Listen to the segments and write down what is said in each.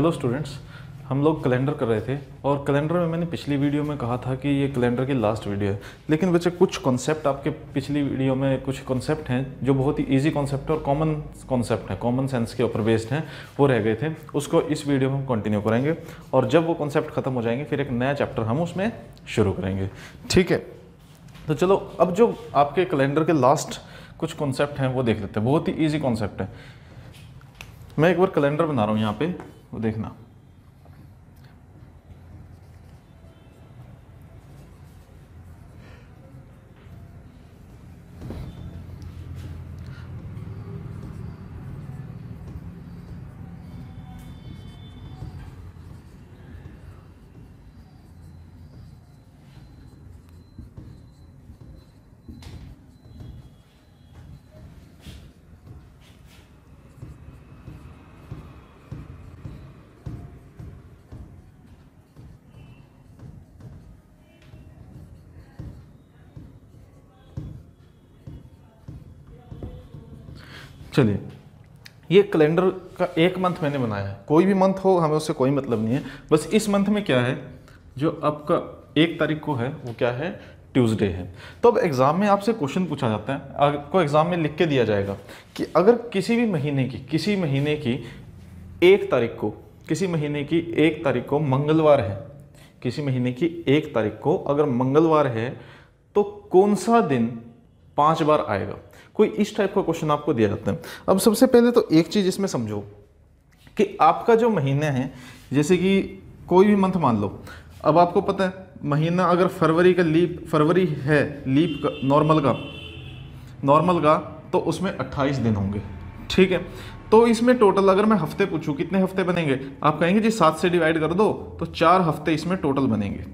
Hello students, हम लोग calendar कर रहे थे और कैलेंडर में मैंने पिछली वीडियो में कहा था कि ये कैलेंडर की लास्ट वीडियो है, लेकिन बच्चे कुछ कॉन्सेप्ट आपके पिछली वीडियो में कुछ कॉन्सेप्ट हैं जो बहुत ही इजी कॉन्सेप्ट और कॉमन कॉन्सेप्ट हैं, कॉमन सेंस के ऊपर बेस्ड हैं, वो रह गए थे। उसको इस वीडियो में हम कंटिन्यू करेंगे और जब वो कॉन्सेप्ट खत्म हो जाएंगे फिर एक नया चैप्टर हम उसमें शुरू करेंगे, ठीक है। तो चलो अब जो आपके कैलेंडर के लास्ट कुछ कॉन्सेप्ट हैं वो देख लेते हैं। बहुत ही ईजी कॉन्सेप्ट है। मैं एक बार कैलेंडर बना रहा हूँ यहाँ पे, वो देखना। चलिए, ये कैलेंडर का एक मंथ मैंने बनाया है। कोई भी मंथ हो, हमें उससे कोई मतलब नहीं है। बस इस मंथ में क्या है, जो आपका 1 तारीख को है वो क्या है, ट्यूसडे है। तो अब एग्ज़ाम में आपसे क्वेश्चन पूछा जाता है, आपको एग्ज़ाम में लिख के दिया जाएगा कि अगर किसी महीने की 1 तारीख को, मंगलवार है, किसी महीने की 1 तारीख को अगर मंगलवार है तो कौन सा दिन 5 बार आएगा, कोई इस टाइप का क्वेश्चन आपको दिया जाता है। अब सबसे पहले तो एक चीज़ इसमें समझो कि आपका जो महीने हैं, जैसे कि कोई भी मंथ मान लो, अब आपको पता है महीना अगर फरवरी है लीप का, नॉर्मल का तो उसमें 28 दिन होंगे, ठीक है। तो इसमें टोटल अगर मैं हफ्ते पूछूँ कितने हफ्ते बनेंगे, आप कहेंगे जी 7 से डिवाइड कर दो तो 4 हफ्ते इसमें टोटल बनेंगे,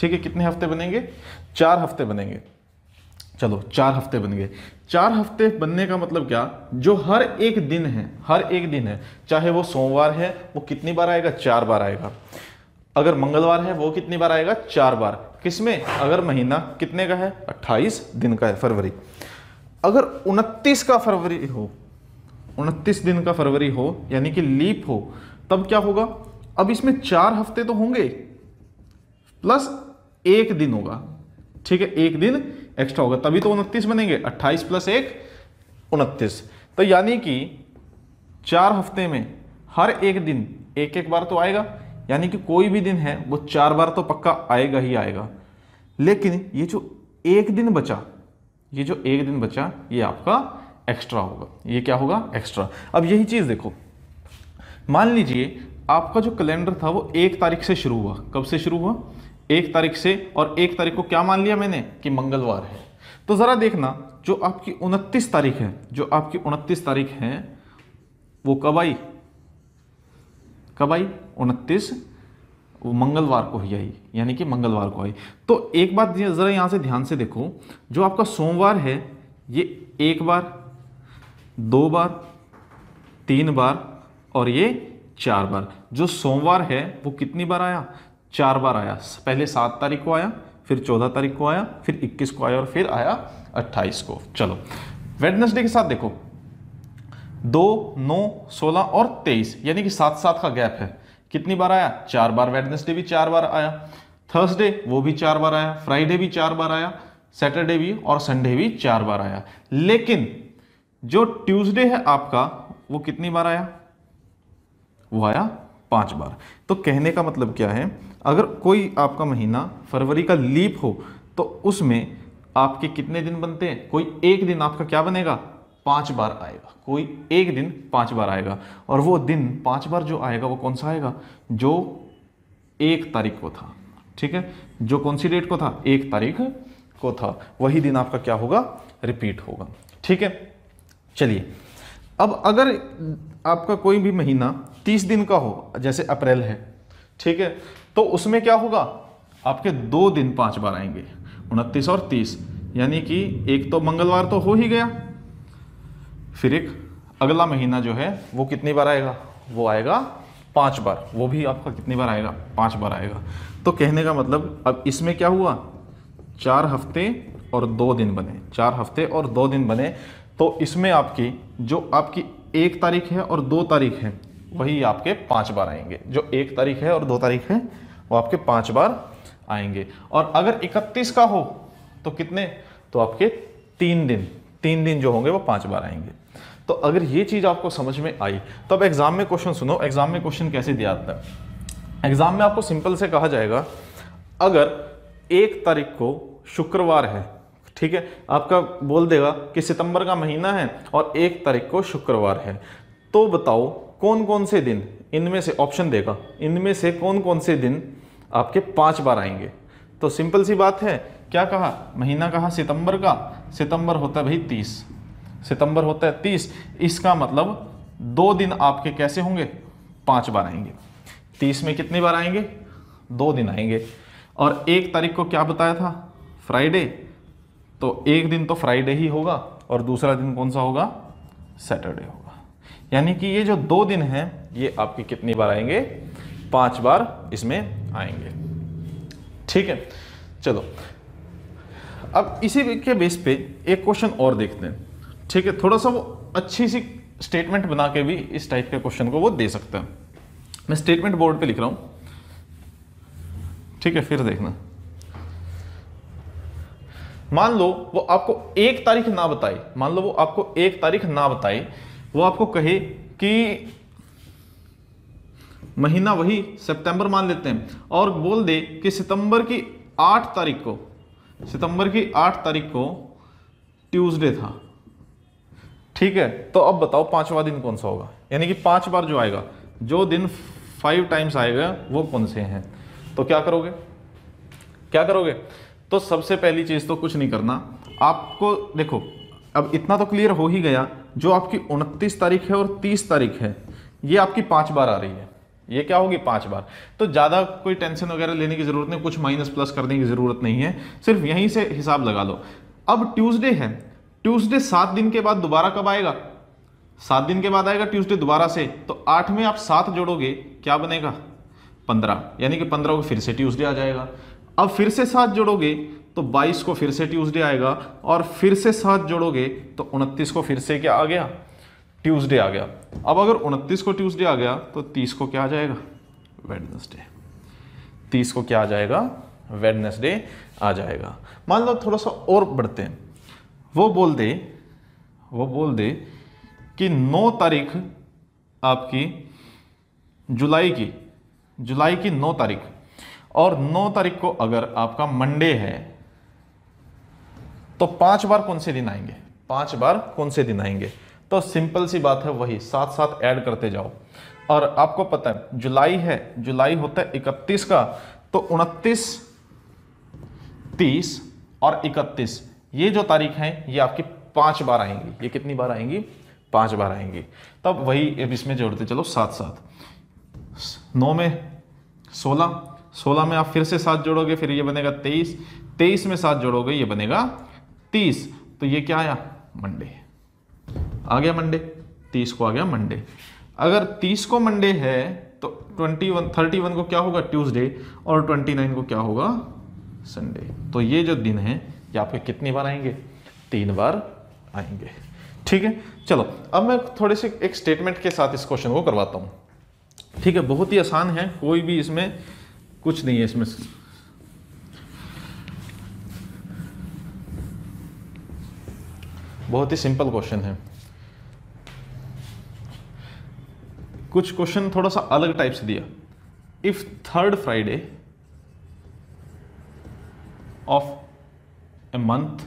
ठीक है। कितने हफ्ते बनेंगे, 4 हफ्ते बनेंगे। चलो 4 हफ्ते बन गए। 4 हफ्ते बनने का मतलब क्या, जो हर एक दिन है, चाहे वो सोमवार है वो कितनी बार आएगा, 4 बार आएगा। अगर मंगलवार है वो कितनी बार आएगा, 4 बार। किसमें, अगर महीना कितने का है, 28 दिन का है फरवरी। अगर 29 का फरवरी हो, 29 दिन का फरवरी हो यानी कि लीप हो, तब क्या होगा। अब इसमें 4 हफ्ते तो होंगे प्लस 1 दिन होगा, ठीक है, 1 दिन एक्स्ट्रा होगा, तभी तो 29 बनेंगे। 28 प्लस 1 29, तो यानी कि 4 हफ्ते में हर एक दिन 1 बार तो आएगा, यानी कि कोई भी दिन है वो 4 बार तो पक्का आएगा ही आएगा। लेकिन ये जो एक दिन बचा ये आपका एक्स्ट्रा होगा, ये क्या होगा, एक्स्ट्रा। अब यही चीज़ देखो, मान लीजिए आपका जो कैलेंडर था वो 1 तारीख से शुरू हुआ। कब से शुरू हुआ, 1 तारीख से, और 1 तारीख को क्या मान लिया मैंने कि मंगलवार है। तो ज़रा देखना जो आपकी 29 तारीख है, वो कब आई, 29 मंगलवार को ही आई, यानी कि मंगलवार को आई। तो एक बात ज़रा यहाँ से ध्यान से देखो, जो आपका सोमवार है ये 1 बार, 2 बार, 3 बार और ये 4 बार। जो सोमवार है वो कितनी बार आया, 4 बार आया। पहले 7 तारीख को आया, फिर 14 तारीख को आया, फिर 21 को आया और फिर आया 28 को। चलो वेडनेसडे के साथ देखो, 2, 9, 16 और 23, यानी कि 7-7 का गैप है। कितनी बार आया, 4 बार। वेडनेसडे भी 4 बार आया, थर्सडे वो भी 4 बार आया, फ्राइडे भी 4 बार आया, सैटरडे भी और संडे भी 4 बार आया। लेकिन जो ट्यूसडे है आपका वो कितनी बार आया, वो आया 5 बार। तो कहने का मतलब क्या है, अगर कोई आपका महीना फरवरी का लीप हो तो उसमें आपके कितने दिन बनते हैं, कोई एक दिन आपका क्या बनेगा, 5 बार आएगा। कोई एक दिन 5 बार आएगा, और वो दिन 5 बार जो आएगा वो कौन सा आएगा, जो 1 तारीख को था, ठीक है, जो कौन सी डेट को था, 1 तारीख को था, वही दिन आपका क्या होगा, रिपीट होगा, ठीक है। चलिए, अब अगर आपका कोई भी महीना 30 दिन का हो, जैसे अप्रैल है, ठीक है, तो उसमें क्या होगा, आपके 2 दिन 5 बार आएंगे, 29 और 30, यानी कि एक तो मंगलवार तो हो ही गया, फिर एक अगला महीना जो है वो कितनी बार आएगा, वो आएगा 5 बार। वो भी आपका कितनी बार आएगा, 5 बार आएगा। तो कहने का मतलब अब इसमें क्या हुआ, 4 हफ्ते और 2 दिन बने, 4 हफ्ते और 2 दिन बने। तो इसमें आपकी 1 तारीख है और 2 तारीख है, वही आपके 5 बार आएंगे। जो 1 तारीख है और 2 तारीख है वो आपके 5 बार आएंगे। और अगर 31 का हो तो कितने, तो आपके 3 दिन जो होंगे वो 5 बार आएंगे। तो अगर ये चीज़ आपको समझ में आई तो अब एग्ज़ाम में क्वेश्चन सुनो। एग्ज़ाम में क्वेश्चन कैसे दिया जाता है? एग्ज़ाम में आपको सिंपल से कहा जाएगा अगर 1 तारीख को शुक्रवार है, ठीक है, आपका बोल देगा कि सितंबर का महीना है और 1 तारीख को शुक्रवार है, तो बताओ कौन कौन से दिन इनमें से, ऑप्शन देगा इनमें से कौन कौन से दिन आपके 5 बार आएंगे। तो सिंपल सी बात है, क्या कहा, महीना कहा सितंबर का, सितंबर होता है भाई 30, सितंबर होता है 30, इसका मतलब 2 दिन आपके कैसे होंगे, 5 बार आएंगे। 30 में कितनी बार आएंगे, 2 दिन आएंगे। और 1 तारीख को क्या बताया था, फ्राइडे, तो 1 दिन तो फ्राइडे ही होगा और दूसरा दिन कौन सा होगा, सैटरडे होगा। यानी कि ये जो 2 दिन हैं ये आपके कितनी बार आएंगे, 5 बार इसमें आएंगे। ठीक है, चलो अब इसी के बेस पे एक क्वेश्चन और देखते हैं। ठीक है, थोड़ा सा वो अच्छी सी स्टेटमेंट बना के भी इस टाइप के क्वेश्चन को वो दे सकता है। मैं स्टेटमेंट बोर्ड पे लिख रहा हूँ, ठीक है, फिर देखना। मान लो वो आपको 1 तारीख ना बताए, मान लो वो आपको 1 तारीख ना बताए, वो आपको कहे कि महीना वही सितंबर मान लेते हैं और बोल दे कि सितंबर की 8 तारीख को ट्यूसडे था, ठीक है, तो अब बताओ 5वां दिन कौन सा होगा। यानी कि 5 बार जो आएगा, जो दिन 5 टाइम्स आएगा वो कौन से हैं। तो क्या करोगे, क्या करोगे? तो सबसे पहली चीज़ तो कुछ नहीं करना आपको। देखो अब इतना तो क्लियर हो ही गया, जो आपकी 29 तारीख है और 30 तारीख है ये आपकी 5 बार आ रही है, ये क्या होगी, 5 बार। तो ज़्यादा कोई टेंशन वगैरह लेने की ज़रूरत नहीं, कुछ माइनस प्लस करने की ज़रूरत नहीं है, सिर्फ यहीं से हिसाब लगा लो। अब ट्यूसडे है, ट्यूसडे 7 दिन के बाद दोबारा कब आएगा, 7 दिन के बाद आएगा ट्यूसडे दोबारा से, तो 8 में आप 7 जोड़ोगे, क्या बनेगा, 15, यानी कि 15 को फिर से ट्यूसडे आ जाएगा। अब फिर से 7 जोड़ोगे तो 22 को फिर से ट्यूसडे आएगा, और फिर से 7 जोड़ोगे तो 29 को फिर से क्या आ गया, ट्यूसडे आ गया। अब अगर 29 को ट्यूसडे आ गया तो 30 को क्या आ जाएगा, वेडनेसडे, 30 को क्या आ जाएगा, वेडनेसडे आ जाएगा। मान लो थोड़ा सा और बढ़ते हैं, वो बोल दे कि 9 तारीख आपकी जुलाई की 9 तारीख, और 9 तारीख को अगर आपका मंडे है तो 5 बार कौन से दिन आएंगे, 5 बार कौन से दिन आएंगे। तो सिंपल सी बात है, वही 7-7 ऐड करते जाओ। और आपको पता है जुलाई होता है 31 का, तो 29, 30 और 31 ये जो तारीख है ये आपकी 5 बार आएंगी। ये कितनी बार आएंगी, 5 बार आएंगी। तब वही अब इसमें जोड़ते चलो 7-7, 9 में 16 में आप फिर से 7 जोड़ोगे, फिर ये बनेगा 23 में 7 जोड़ोगे ये बनेगा 30, तो ये क्या आया, मंडे आ गया, मंडे 30 को आ गया मंडे। अगर 30 को मंडे है तो 31 को क्या होगा, ट्यूसडे, और 29 को क्या होगा, संडे। तो ये जो दिन है ये आपके कितनी बार आएंगे, 3 बार आएंगे। ठीक है, चलो अब मैं थोड़े से एक स्टेटमेंट के साथ इस क्वेश्चन को करवाता हूँ। ठीक है, बहुत ही आसान है, कोई भी इसमें कुछ नहीं है इसमें। बहुत ही सिंपल क्वेश्चन है, कुछ क्वेश्चन थोड़ा सा अलग टाइप से दिया। If 3rd Friday of a month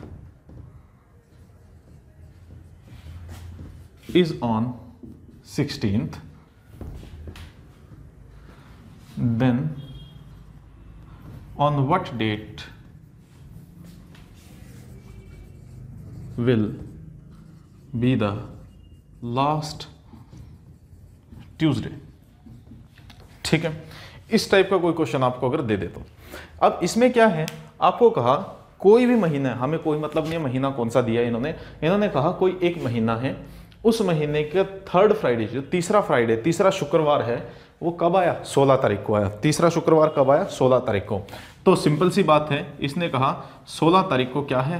is on 16th, then on what date will be the last Tuesday. ठीक है, इस टाइप का कोई क्वेश्चन आपको अगर दे देता हूं। अब इसमें क्या है, आपको कहा कोई भी महीना है, हमें कोई मतलब नहीं है महीना कौन सा दिया इन्होंने कहा कोई एक महीना है, उस महीने के 3rd Friday जो तीसरा शुक्रवार है वो कब आया, 16 तारीख को आया। तीसरा शुक्रवार कब आया, 16 तारीख को। तो सिंपल सी बात है, इसने कहा 16 तारीख को क्या है,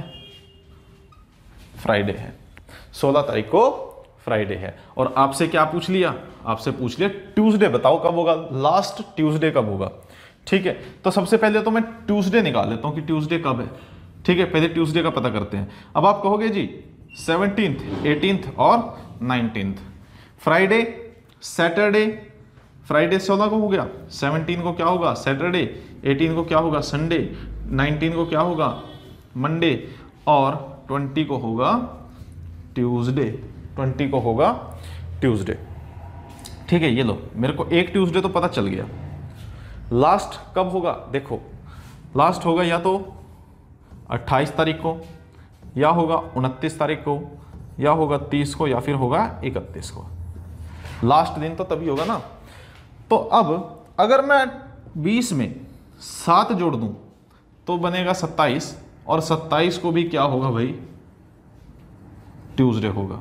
फ्राइडे है, 16 तारीख को फ्राइडे है। और आपसे क्या पूछ लिया, आपसे पूछ लिया ट्यूसडे बताओ कब होगा, लास्ट ट्यूसडे कब होगा। ठीक है, तो सबसे पहले तो मैं ट्यूसडे निकाल लेता हूँ कि ट्यूसडे कब है। ठीक है, पहले ट्यूसडे का पता करते हैं। अब आप कहोगे जी 17th, 18th और 19th। फ्राइडे सैटरडे, फ्राइडे 14 को हो गया, 17 को क्या होगा सैटरडे, 18 को क्या होगा संडे, 19 को क्या होगा मंडे और 20 को होगा ट्यूसडे, 20 को होगा ट्यूसडे। ठीक है, ये लो मेरे को एक ट्यूसडे तो पता चल गया। लास्ट कब होगा, देखो लास्ट होगा या तो 28 तारीख को, या होगा 29 तारीख को, या होगा 30 को, या फिर होगा 31 को। लास्ट दिन तो तभी होगा ना। तो अब अगर मैं 20 में 7 जोड़ दूं तो बनेगा 27, और 27 को भी क्या होगा भाई ट्यूसडे होगा।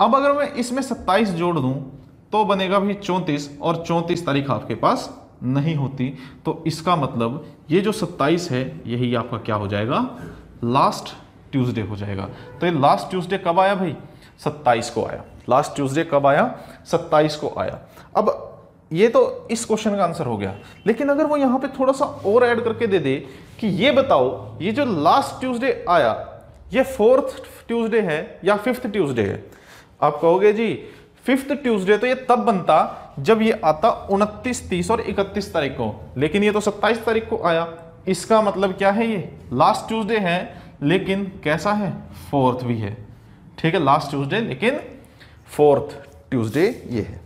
अब अगर मैं इसमें 27 जोड़ दूं तो बनेगा भी 34, और 34 तारीख आपके पास नहीं होती। तो इसका मतलब ये जो 27 है यही आपका क्या हो जाएगा लास्ट ट्यूसडे हो जाएगा। तो ये लास्ट ट्यूसडे कब आया भाई, 27 को आया। लास्ट ट्यूसडे कब आया, 27 को आया। अब ये तो इस क्वेश्चन का आंसर हो गया, लेकिन अगर वो यहाँ पे थोड़ा सा और ऐड करके दे दे कि ये बताओ ये जो लास्ट ट्यूसडे आया ये 4th ट्यूसडे है या 5th ट्यूसडे है। आप कहोगे जी 5th ट्यूसडे तो ये तब बनता जब ये आता 29, 30 और 31 तारीख को, लेकिन ये तो 27 तारीख को आया। इसका मतलब क्या है, ये लास्ट ट्यूसडे है लेकिन कैसा है 4th भी है। ठीक है, लास्ट ट्यूसडे लेकिन 4th ट्यूसडे ये है।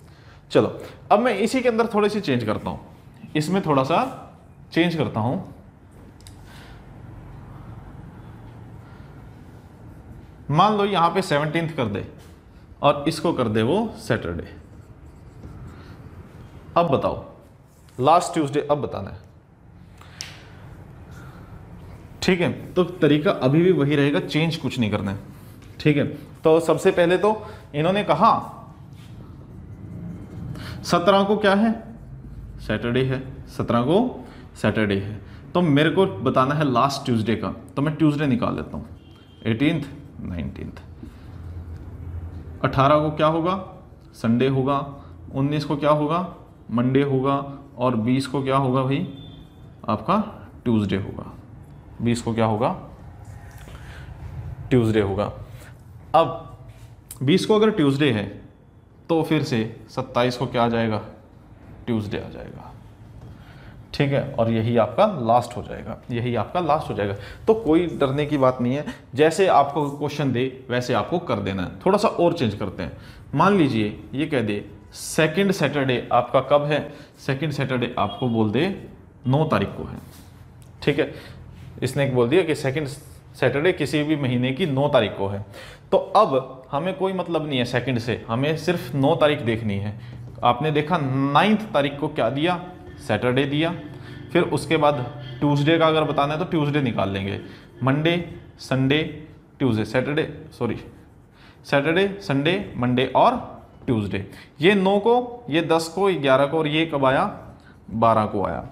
चलो अब मैं इसी के अंदर थोड़ी सी चेंज करता हूँ, इसमें थोड़ा सा चेंज करता हूँ। मान लो यहाँ पे 17th कर दे और इसको कर दे वो सैटरडे। अब बताओ लास्ट ट्यूसडे अब बताना है। ठीक है, तो तरीका अभी भी वही रहेगा, चेंज कुछ नहीं करना है। ठीक है, तो सबसे पहले तो इन्होंने कहा 17 को क्या है सैटरडे है, 17 को सैटरडे है। तो मेरे को बताना है लास्ट ट्यूसडे का, तो मैं ट्यूसडे निकाल लेता हूँ 18th 19th। 18 को क्या होगा संडे होगा, 19 को क्या होगा मंडे होगा, और 20 को क्या होगा भाई आपका ट्यूसडे होगा। 20 को क्या होगा ट्यूसडे होगा। अब 20 को अगर ट्यूसडे है तो फिर से 27 को क्या आ जाएगा ट्यूसडे आ जाएगा। ठीक है, और यही आपका लास्ट हो जाएगा, यही आपका लास्ट हो जाएगा। तो कोई डरने की बात नहीं है, जैसे आपको क्वेश्चन दे वैसे आपको कर देना है। थोड़ा सा और चेंज करते हैं, मान लीजिए ये कह दे सेकंड सैटरडे आपका कब है, सेकंड सैटरडे आपको बोल दे 9 तारीख को है। ठीक है, इसने बोल दिया कि सेकंड सैटरडे किसी भी महीने की 9 तारीख को है। तो अब हमें कोई मतलब नहीं है सेकंड से, हमें सिर्फ 9 तारीख देखनी है। आपने देखा 9th तारीख को क्या दिया सैटरडे दिया, फिर उसके बाद ट्यूसडे का अगर बताना है तो ट्यूसडे निकाल लेंगे, Monday Sunday Tuesday Saturday, sorry Saturday Sunday Monday और ट्यूसडे। ये 9 को, ये 10 को, ये 11 को, और ये कब आया 12 को आया।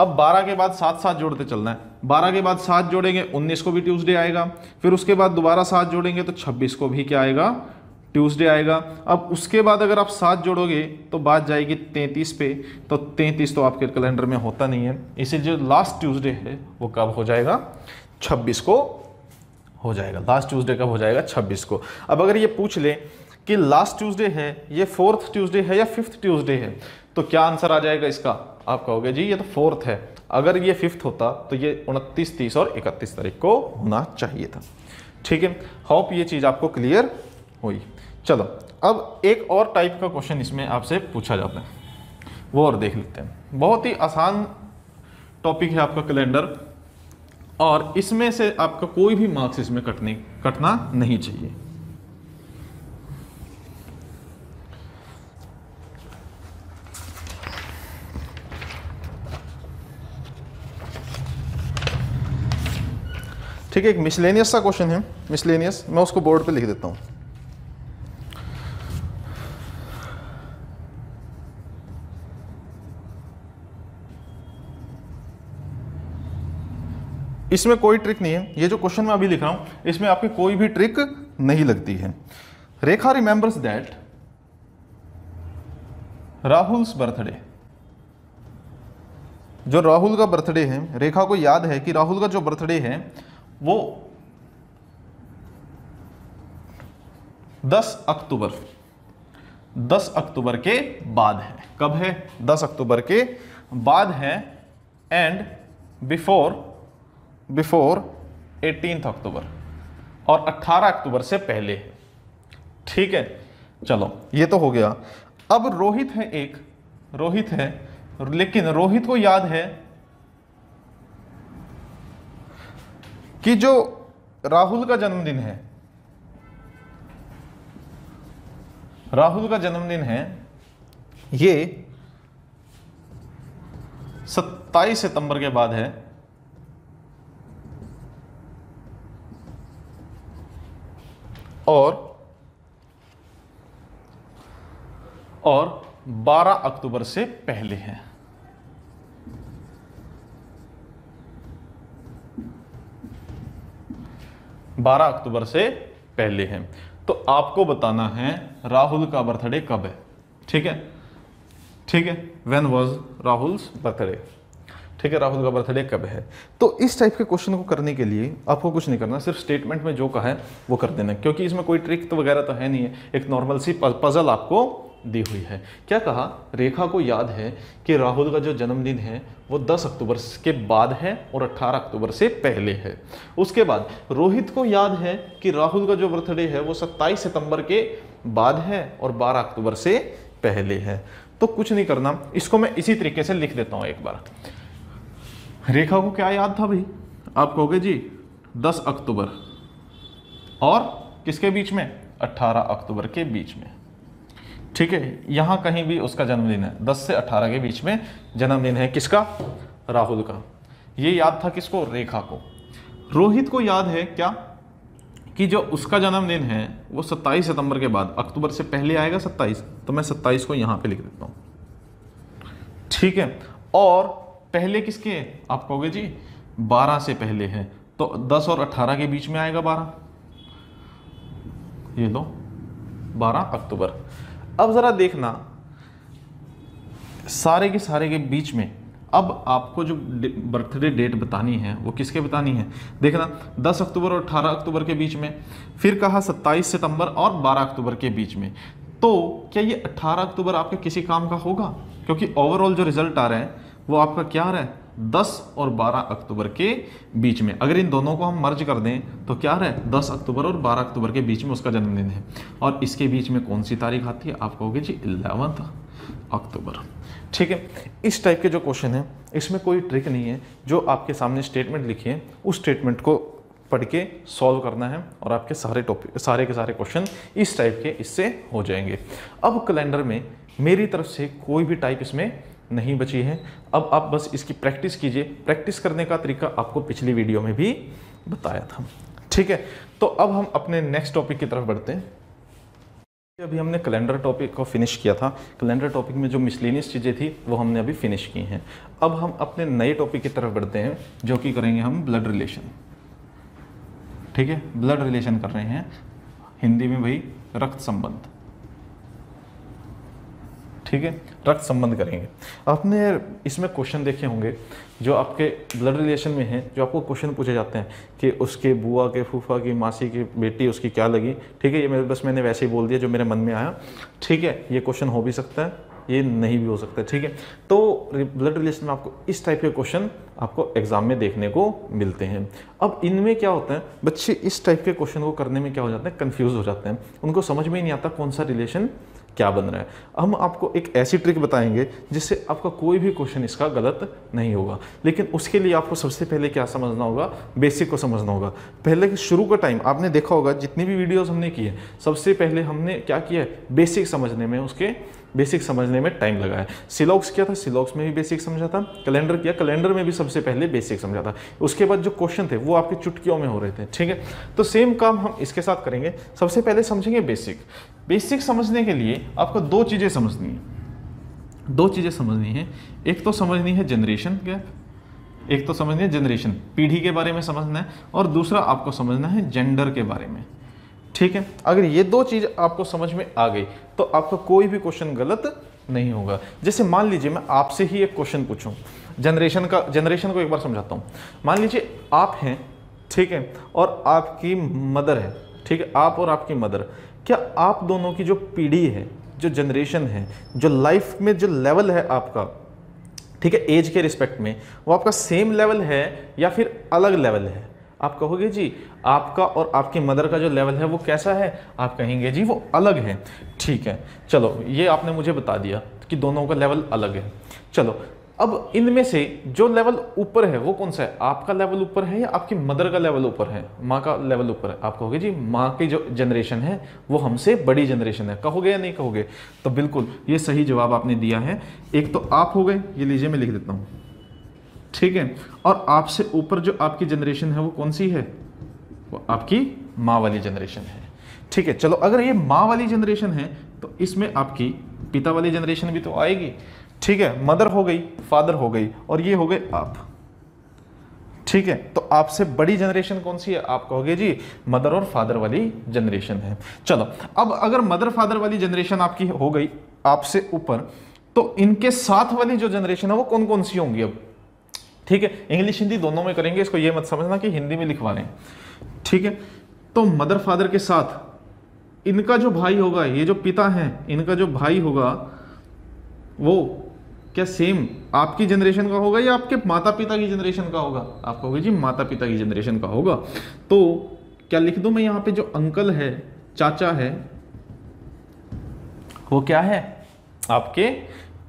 अब 12 के बाद 7 जोड़ते चलना है, 12 के बाद 7 जोड़ेंगे 19 को भी ट्यूसडे आएगा, फिर उसके बाद दोबारा 7 जोड़ेंगे तो 26 को भी क्या आएगा ट्यूसडे आएगा। अब उसके बाद अगर आप 7 जोड़ोगे तो बात जाएगी 33 पे, तो 33 तो आपके कैलेंडर में होता नहीं है, इसीलिए जो लास्ट ट्यूसडे है वो कब हो जाएगा 26 को हो जाएगा। लास्ट ट्यूसडे कब हो जाएगा 26 को। अब अगर ये पूछ ले कि लास्ट ट्यूसडे है ये 4th ट्यूसडे है या 5th ट्यूसडे है, तो क्या आंसर आ जाएगा इसका, आप कहोगे जी ये तो 4th है। अगर ये 5th होता तो ये 29, 30 और 31 तारीख को होना चाहिए था। ठीक है, होप ये चीज़ आपको क्लियर हुई। चलो अब एक और टाइप का क्वेश्चन इसमें आपसे पूछा जाता है, वो और देख लेते हैं। बहुत ही आसान टॉपिक है आपका कैलेंडर, और इसमें से आपका कोई भी मार्क्स इसमें कटना नहीं चाहिए। ठीक है, एक मिसलेनियस सा क्वेश्चन है, मिसलेनियस, मैं उसको बोर्ड पे लिख देता हूँ। इसमें कोई ट्रिक नहीं है, ये जो क्वेश्चन मैं अभी लिख रहा हूँ इसमें आपकी कोई भी ट्रिक नहीं लगती है। Rekha remembers that Rahul's birthday, जो राहुल का बर्थडे है, रेखा को याद है कि राहुल का जो बर्थडे है वो 10 अक्टूबर के बाद है। कब है? 10 अक्टूबर के बाद है। एंड बिफोर 18 अक्टूबर, और 18 अक्टूबर से पहले है। ठीक है, चलो ये तो हो गया। अब रोहित है, एक रोहित है, लेकिन रोहित को याद है कि जो राहुल का जन्मदिन है, राहुल का जन्मदिन है ये 27 सितंबर के बाद है। और 12 अक्टूबर से पहले है। तो आपको बताना है राहुल का बर्थडे कब है। ठीक है, ठीक है, व्हेन वाज राहुल्स बर्थडे। ठीक है, राहुल का बर्थडे कब है। तो इस टाइप के क्वेश्चन को करने के लिए आपको कुछ नहीं करना, सिर्फ स्टेटमेंट में जो कहा है वो कर देना, क्योंकि इसमें कोई ट्रिक तो वगैरह तो है नहीं है। एक नॉर्मल सी पजल आपको दी हुई है। क्या कहा? रेखा को याद है कि राहुल का जो जन्मदिन है वो 10 अक्टूबर के बाद है और 18 अक्टूबर से पहले है। उसके बाद रोहित को याद है कि राहुल का जो बर्थडे है वो 27 सितंबर के बाद है और 12 अक्टूबर से पहले है। तो कुछ नहीं करना, इसको मैं इसी तरीके से लिख देता हूँ एक बार। रेखा को क्या याद था भाई? आप कहोगे जी 10 अक्टूबर और किसके बीच में? 18 अक्टूबर के बीच में। ठीक है, यहाँ कहीं भी उसका जन्मदिन है, 10 से 18 के बीच में जन्मदिन है। किसका? राहुल का। ये याद था किसको? रेखा को। रोहित को याद है क्या कि जो उसका जन्मदिन है वो 27 सितंबर के बाद, अक्टूबर से पहले आएगा 27, तो मैं 27 को यहाँ पे लिख देता हूँ। ठीक है, और पहले किसके? आप कहोगे जी 12 से पहले है, तो 10 और 18 के बीच में आएगा 12। ये लो 12 अक्टूबर। अब ज़रा देखना, सारे के बीच में अब आपको जो बर्थडे डेट बतानी है वो किसके बतानी है? देखना 10 अक्टूबर और 18 अक्टूबर के बीच में, फिर कहा 27 सितंबर और 12 अक्टूबर के बीच में। तो क्या ये 18 अक्टूबर आपके किसी काम का होगा? क्योंकि ओवरऑल जो रिजल्ट आ रहा है वो आपका क्या आ रहा है? 10 और 12 अक्टूबर के बीच में। अगर इन दोनों को हम मर्ज कर दें तो क्या रहे? 10 अक्टूबर और 12 अक्टूबर के बीच में उसका जन्मदिन है। और इसके बीच में कौन सी तारीख आती है? आप कहोगे जी 11 अक्टूबर। ठीक है, इस टाइप के जो क्वेश्चन है इसमें कोई ट्रिक नहीं है। जो आपके सामने स्टेटमेंट लिखी है उस स्टेटमेंट को पढ़ के सॉल्व करना है और आपके सारे टॉपिक, सारे क्वेश्चन इस टाइप के इससे हो जाएंगे। अब कैलेंडर में मेरी तरफ से कोई भी टाइप इसमें नहीं बची है। अब आप बस इसकी प्रैक्टिस कीजिए। प्रैक्टिस करने का तरीका आपको पिछली वीडियो में भी बताया था। ठीक है, तो अब हम अपने नेक्स्ट टॉपिक की तरफ बढ़ते हैं। अभी हमने कैलेंडर टॉपिक को फिनिश किया था। कैलेंडर टॉपिक में जो मिसलेनियस चीज़ें थी वो हमने अभी फिनिश की हैं। अब हम अपने नए टॉपिक की तरफ बढ़ते हैं, जो कि करेंगे हम ब्लड रिलेशन। ठीक है, ब्लड रिलेशन कर रहे हैं, हिंदी में भाई रक्त संबंध। ठीक है, रक्त संबंध करेंगे। आपने इसमें क्वेश्चन देखे होंगे जो आपके ब्लड रिलेशन में हैं, जो आपको क्वेश्चन पूछे जाते हैं कि उसके बुआ के, फूफा की, मासी की बेटी उसकी क्या लगी। ठीक है, ये मेरे बस मैंने वैसे ही बोल दिया जो मेरे मन में आया। ठीक है, ये क्वेश्चन हो भी सकता है, ये नहीं भी हो सकता। ठीक है, तो ब्लड रिलेशन में आपको इस टाइप के क्वेश्चन आपको एग्जाम में देखने को मिलते हैं। अब इनमें क्या होता है, बच्चे इस टाइप के क्वेश्चन को करने में क्या हो जाते हैं? कंफ्यूज हो जाते हैं। उनको समझ में ही नहीं आता कौन सा रिलेशन क्या बन रहा है। हम आपको एक ऐसी ट्रिक बताएंगे जिससे आपका कोई भी क्वेश्चन इसका गलत नहीं होगा। लेकिन उसके लिए आपको सबसे पहले क्या समझना होगा? बेसिक को समझना होगा। पहले के शुरू का टाइम आपने देखा होगा, जितनी भी वीडियोस हमने की है सबसे पहले हमने क्या किया है? बेसिक समझने में, उसके बेसिक समझने में टाइम लगाया। सिलॉक्स किया था, सिलॉक्स में भी बेसिक समझा था। कैलेंडर किया, कैलेंडर में भी सबसे पहले बेसिक समझा था। उसके बाद जो क्वेश्चन थे वो आपके चुटकियों में हो रहे थे। ठीक है, तो सेम काम हम इसके साथ करेंगे। सबसे पहले समझेंगे बेसिक। बेसिक समझने के लिए आपको दो चीज़ें समझनी है, एक तो समझनी है जनरेशन गैप, पीढ़ी के बारे में समझना है, और दूसरा आपको समझना है जेंडर के बारे में। ठीक है। अगर ये दो चीज़ आपको समझ में आ गई तो आपका कोई भी क्वेश्चन गलत नहीं होगा। जैसे मान लीजिए मैं आपसे ही एक क्वेश्चन पूछूं, जनरेशन को एक बार समझाता हूँ। मान लीजिए आप हैं, ठीक है, और आपकी मदर है, ठीक है, आप और आपकी मदर, क्या आप दोनों की जो पीढ़ी है, जो जनरेशन है, जो लाइफ में जो लेवल है आपका, ठीक है, एज के रिस्पेक्ट में, वो आपका सेम लेवल है या फिर अलग लेवल है? आप कहोगे जी आपका और आपकी मदर का जो लेवल है वो कैसा है? आप कहेंगे जी वो अलग है। ठीक है, चलो ये आपने मुझे बता दिया कि दोनों का लेवल अलग है। चलो अब इनमें से जो लेवल ऊपर है वो कौन सा है? आपका लेवल ऊपर है या आपकी मदर का लेवल ऊपर है? माँ का लेवल ऊपर है। आप कहोगे जी माँ की जो जनरेशन है वो हमसे बड़ी जनरेशन है। कहोगे या नहीं कहोगे? तो बिल्कुल ये सही जवाब आपने दिया है। एक तो आप हो गए, ये लीजिए मैं लिख देता हूँ, ठीक है, और आपसे ऊपर जो आपकी जनरेशन है वो कौन सी है? वो आपकी माँ वाली जनरेशन है। ठीक है, चलो अगर ये माँ वाली जनरेशन है तो इसमें आपकी पिता वाली जनरेशन भी तो आएगी। ठीक है, मदर हो गई, फादर हो गई, और ये हो गए आप। ठीक है, तो आपसे बड़ी जनरेशन कौन सी है? आप कहोगे जी मदर और फादर वाली जनरेशन है। चलो अब अगर मदर फादर वाली जनरेशन आपकी हो गई आपसे ऊपर, तो इनके साथ वाली जो जनरेशन है वो कौन कौन सी होंगी अब? ठीक है, इंग्लिश हिंदी दोनों में करेंगे, इसको ये मत समझना कि हिंदी में लिखवा रहे हैं। ठीक है, तो मदर फादर के साथ इनका जो भाई होगा, ये जो पिता हैं इनका जो भाई होगा, वो क्या सेम आपकी जनरेशन का होगा या आपके माता पिता की जनरेशन का होगा? आप कहोगे जी माता पिता की जनरेशन का होगा। तो क्या लिख दूं मैं यहाँ पे, जो अंकल है, चाचा है, वो क्या है? आपके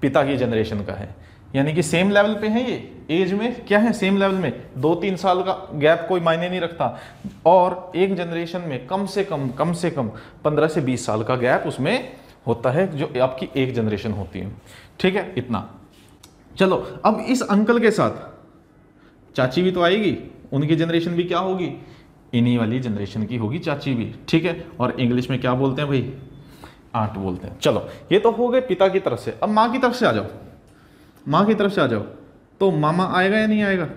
पिता की जनरेशन का है, यानी कि सेम लेवल पे है। ये एज में क्या है? सेम लेवल में, 2-3 साल का गैप कोई मायने नहीं रखता, और एक जनरेशन में कम से कम 15 से 20 साल का गैप उसमें होता है जो आपकी एक जनरेशन होती है। ठीक है, इतना। चलो अब इस अंकल के साथ चाची भी तो आएगी, उनकी जनरेशन भी क्या होगी? इन्हीं वाली जनरेशन की होगी चाची भी। ठीक है, और इंग्लिश में क्या बोलते हैं भाई? आंट बोलते हैं। चलो ये तो हो गए पिता की तरफ से। अब माँ की तरफ से आ जाओ, माँ की तरफ से आ जाओ, तो मामा आएगा या नहीं आएगा?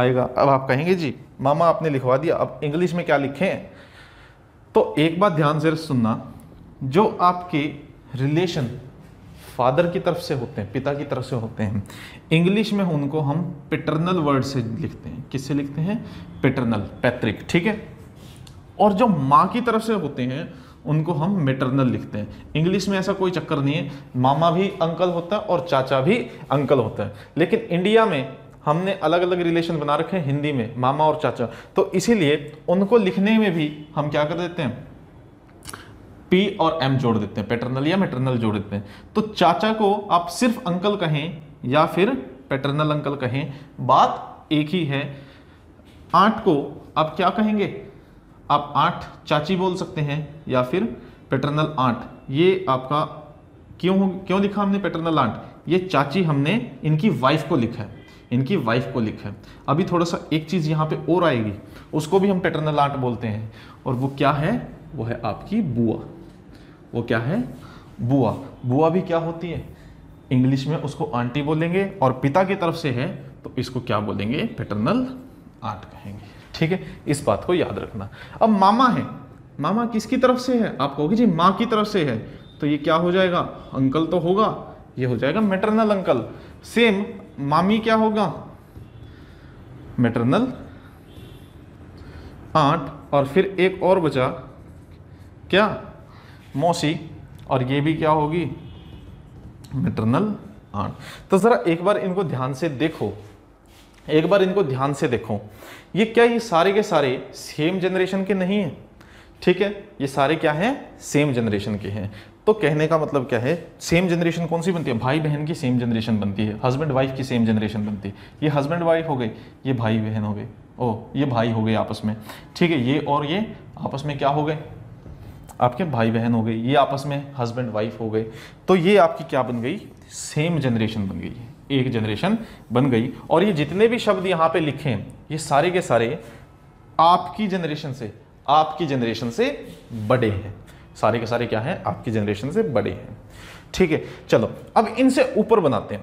आएगा। अब आप कहेंगे जी मामा आपने लिखवा दिया, अब इंग्लिश में क्या लिखें? तो एक बात ध्यान से सुनना, जो आपके रिलेशन फादर की तरफ से होते हैं, पिता की तरफ से होते हैं, इंग्लिश में उनको हम पैटर्नल वर्ड से लिखते हैं। किससे लिखते हैं? पैटर्नल, पैतृक। ठीक है, और जो माँ की तरफ से होते हैं उनको हम मैटरनल लिखते हैं। इंग्लिश में ऐसा कोई चक्कर नहीं है, मामा भी अंकल होता है और चाचा भी अंकल होता है, लेकिन इंडिया में हमने अलग अलग रिलेशन बना रखे हैं हिंदी में, मामा और चाचा, तो इसीलिए उनको लिखने में भी हम क्या कर देते हैं? पी और एम जोड़ देते हैं, पैटर्नल या मैटरनल जोड़ देते हैं। तो चाचा को आप सिर्फ अंकल कहें या फिर पैटर्नल अंकल कहें, बात एक ही है। आंट को आप क्या कहेंगे? आप आंट चाची बोल सकते हैं या फिर पैटर्नल आंट। ये आपका क्यों लिखा हमने पैटर्नल आंट? ये चाची हमने इनकी वाइफ को लिखा है, इनकी वाइफ को लिखा है। अभी थोड़ा सा एक चीज़ यहाँ पे और आएगी, उसको भी हम पैटर्नल आंट बोलते हैं, और वो क्या है? वो है आपकी बुआ। वो क्या है? बुआ। बुआ भी क्या होती है? इंग्लिश में उसको आंटी बोलेंगे, और पिता की तरफ से है तो इसको क्या बोलेंगे? पैटर्नल आंट कहेंगे। ठीक है, इस बात को याद रखना। अब मामा है, मामा किसकी तरफ से है? आप कहोगे जी माँ की तरफ से है, तो ये क्या हो जाएगा? अंकल तो होगा, ये हो जाएगा मैटरनल अंकल। सेम मामी क्या होगा? मैटरनल आंट, और फिर एक और बचा क्या? मौसी, और ये भी क्या होगी? Maternal aunt. तो ज़रा एक बार इनको ध्यान से देखो, एक बार इनको ध्यान से देखो, ये क्या ये सारे के सारे सेम जनरेशन के नहीं हैं? ठीक है, ये सारे क्या हैं? सेम जनरेशन के हैं। तो कहने का मतलब क्या है? सेम जनरेशन कौन सी बनती है? भाई बहन की सेम जनरेशन बनती है, हस्बैंड वाइफ की सेम जनरेशन बनती है। ये हस्बैंड वाइफ हो गई, ये भाई बहन हो गए, ओ ये भाई हो गए आपस में। ठीक है, ये और ये आपस में क्या हो गए? आपके भाई बहन हो गए, ये आपस में हस्बैंड वाइफ हो गए। तो ये आपकी क्या बन गई? सेम जनरेशन बन गई है, एक जनरेशन बन गई। और ये जितने भी शब्द यहाँ पे लिखे हैं ये सारे के सारे आपकी जनरेशन से बड़े हैं। सारे के सारे क्या हैं? आपकी जनरेशन से बड़े हैं। ठीक है, चलो अब इनसे ऊपर बनाते हैं।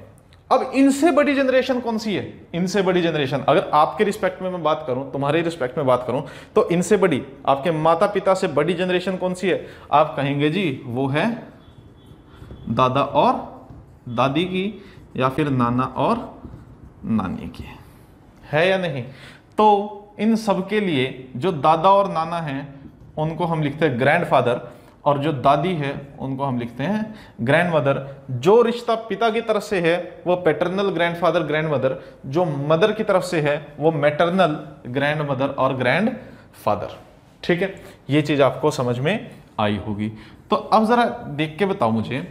अब इनसे बड़ी जनरेशन कौन सी है? इनसे बड़ी जनरेशन, अगर आपके रिस्पेक्ट में मैं बात करूं, तुम्हारे रिस्पेक्ट में बात करूं, तो इनसे बड़ी, आपके माता पिता से बड़ी जनरेशन कौन सी है? आप कहेंगे जी वो है दादा और दादी की, या फिर नाना और नानी की, है या नहीं? तो इन सब के लिए जो दादा और नाना हैं उनको हम लिखते हैं ग्रैंडफादर, और जो दादी है उनको हम लिखते हैं ग्रैंडमदर। जो रिश्ता पिता की तरफ से है वो पैटर्नल ग्रैंडफादर ग्रैंडमदर, जो मदर की तरफ से है वो मैटर्नल ग्रैंडमदर और ग्रैंडफादर। ठीक है, ये चीज़ आपको समझ में आई होगी। तो अब ज़रा देख के बताओ मुझे,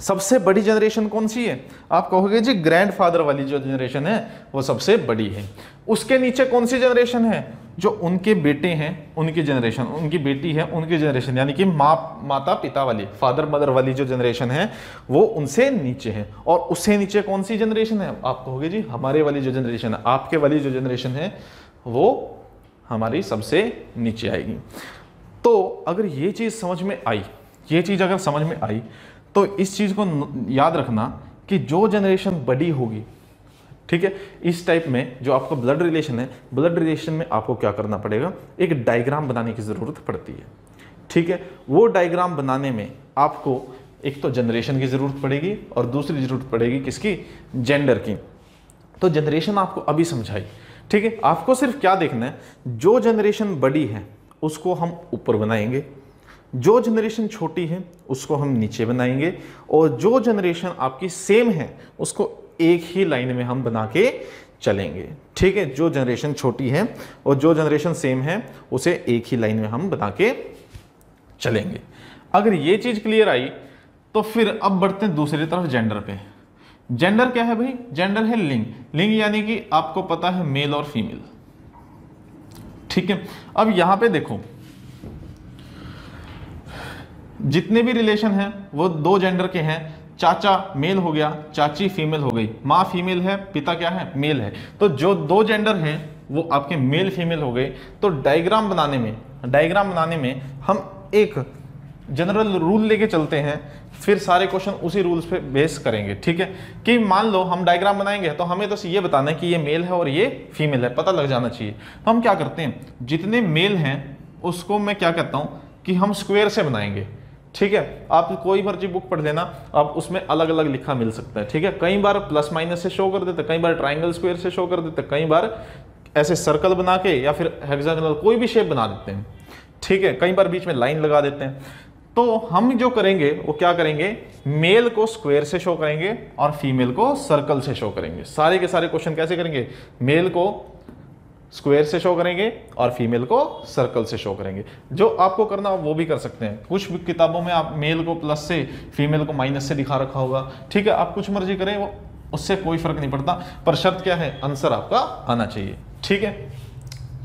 सबसे बड़ी जनरेशन कौन सी है? आप कहोगे जी ग्रैंडफादर वाली जो जनरेशन है वो सबसे बड़ी है। उसके नीचे कौन सी जनरेशन है? जो उनके बेटे हैं उनकी जनरेशन, उनकी बेटी है उनकी जनरेशन, यानी कि माता पिता वाली, फादर मदर वाली जो जनरेशन है वो उनसे नीचे है। और उससे नीचे कौन सी जनरेशन है? आप कहोगे जी हमारे वाली जो जनरेशन है, आपके वाली जो जनरेशन है वो हमारी सबसे नीचे आएगी। तो अगर ये चीज़ समझ में आई, ये चीज़ अगर समझ में आई, तो इस चीज़ को याद रखना कि जो जनरेशन बड़ी होगी, ठीक है, इस टाइप में जो आपका ब्लड रिलेशन है, ब्लड रिलेशन में आपको क्या करना पड़ेगा? एक डायग्राम बनाने की ज़रूरत पड़ती है। ठीक है, वो डायग्राम बनाने में आपको एक तो जनरेशन की ज़रूरत पड़ेगी और दूसरी ज़रूरत पड़ेगी किसकी? जेंडर की। तो जनरेशन आपको अभी समझाई। ठीक है, आपको सिर्फ क्या देखना है? जो जनरेशन बड़ी है उसको हम ऊपर बनाएंगे, जो जनरेशन छोटी है उसको हम नीचे बनाएंगे, और जो जनरेशन आपकी सेम है उसको एक ही लाइन में हम बना के चलेंगे। ठीक है, जो जनरेशन छोटी है और जो जनरेशन सेम है उसे एक ही लाइन में हम बना के चलेंगे। अगर ये चीज़ क्लियर आई तो फिर अब बढ़ते हैं दूसरी तरफ जेंडर पे। जेंडर क्या है भाई? जेंडर है लिंग। लिंग यानी कि आपको पता है मेल और फीमेल। ठीक है, अब यहाँ पे देखो जितने भी रिलेशन हैं वो दो जेंडर के हैं। चाचा मेल हो गया, चाची फीमेल हो गई, माँ फीमेल है, पिता क्या है? मेल है। तो जो दो जेंडर हैं वो आपके मेल फीमेल हो गए। तो डायग्राम बनाने में हम एक जनरल रूल लेके चलते हैं, फिर सारे क्वेश्चन उसी रूल्स पे बेस करेंगे। ठीक है, कि मान लो हम डायग्राम बनाएंगे तो हमें तो ये बताना है कि ये मेल है और ये फीमेल है, पता लग जाना चाहिए। तो हम क्या करते हैं, जितने मेल हैं उसको मैं क्या कहता हूँ कि हम स्क्वायर से बनाएंगे। ठीक है, आप कोई मर्जी बुक पढ़ लेना, आप उसमें अलग अलग लिखा मिल सकता है। ठीक है, कई बार प्लस माइनस से शो कर देते, कई बार ट्राइंगल स्क्वायर से शो कर देते, कई बार ऐसे सर्कल बना के या फिर हेक्सागोनल कोई भी शेप बना देते हैं। ठीक है, कई बार बीच में लाइन लगा देते हैं। तो हम जो करेंगे वो क्या करेंगे, मेल को स्क्वायर से शो करेंगे और फीमेल को सर्कल से शो करेंगे। सारे के सारे क्वेश्चन कैसे करेंगे? मेल को स्क्वायर से शो करेंगे और फीमेल को सर्कल से शो करेंगे। जो आपको करना वो भी कर सकते हैं। कुछ भी किताबों में आप मेल को प्लस से, फीमेल को माइनस से दिखा रखा होगा। ठीक है, आप कुछ मर्जी करें, वो उससे कोई फर्क नहीं पड़ता, पर शर्त क्या है? आंसर आपका आना चाहिए। ठीक है,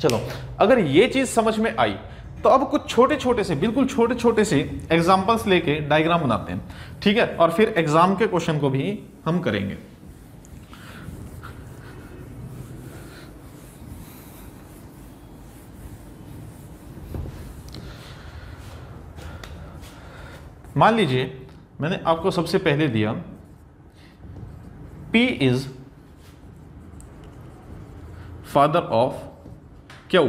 चलो अगर ये चीज़ समझ में आई तो अब कुछ छोटे छोटे से, बिल्कुल छोटे छोटे से एग्जाम्पल्स लेके डायग्राम बनाते हैं। ठीक है, और फिर एग्जाम के क्वेश्चन को भी हम करेंगे। मान लीजिए मैंने आपको सबसे पहले दिया P is father of Q।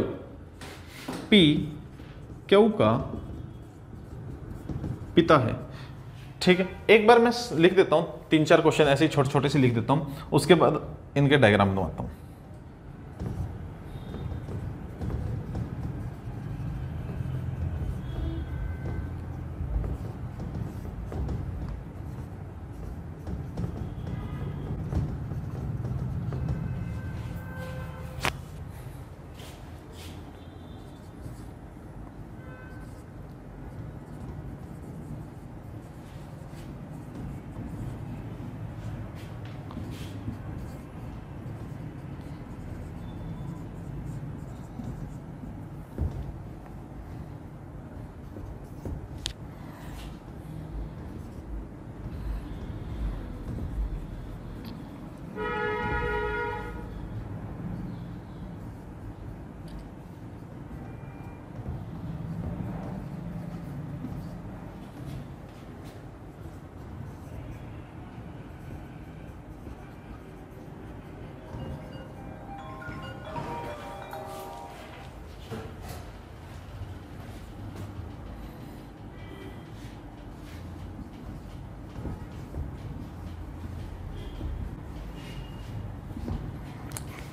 P Q का पिता है। ठीक है, एक बार मैं लिख देता हूं, 3-4 क्वेश्चन ऐसे ही छोटे छोटे से लिख देता हूं, उसके बाद इनके डायग्राम बनवाता हूं।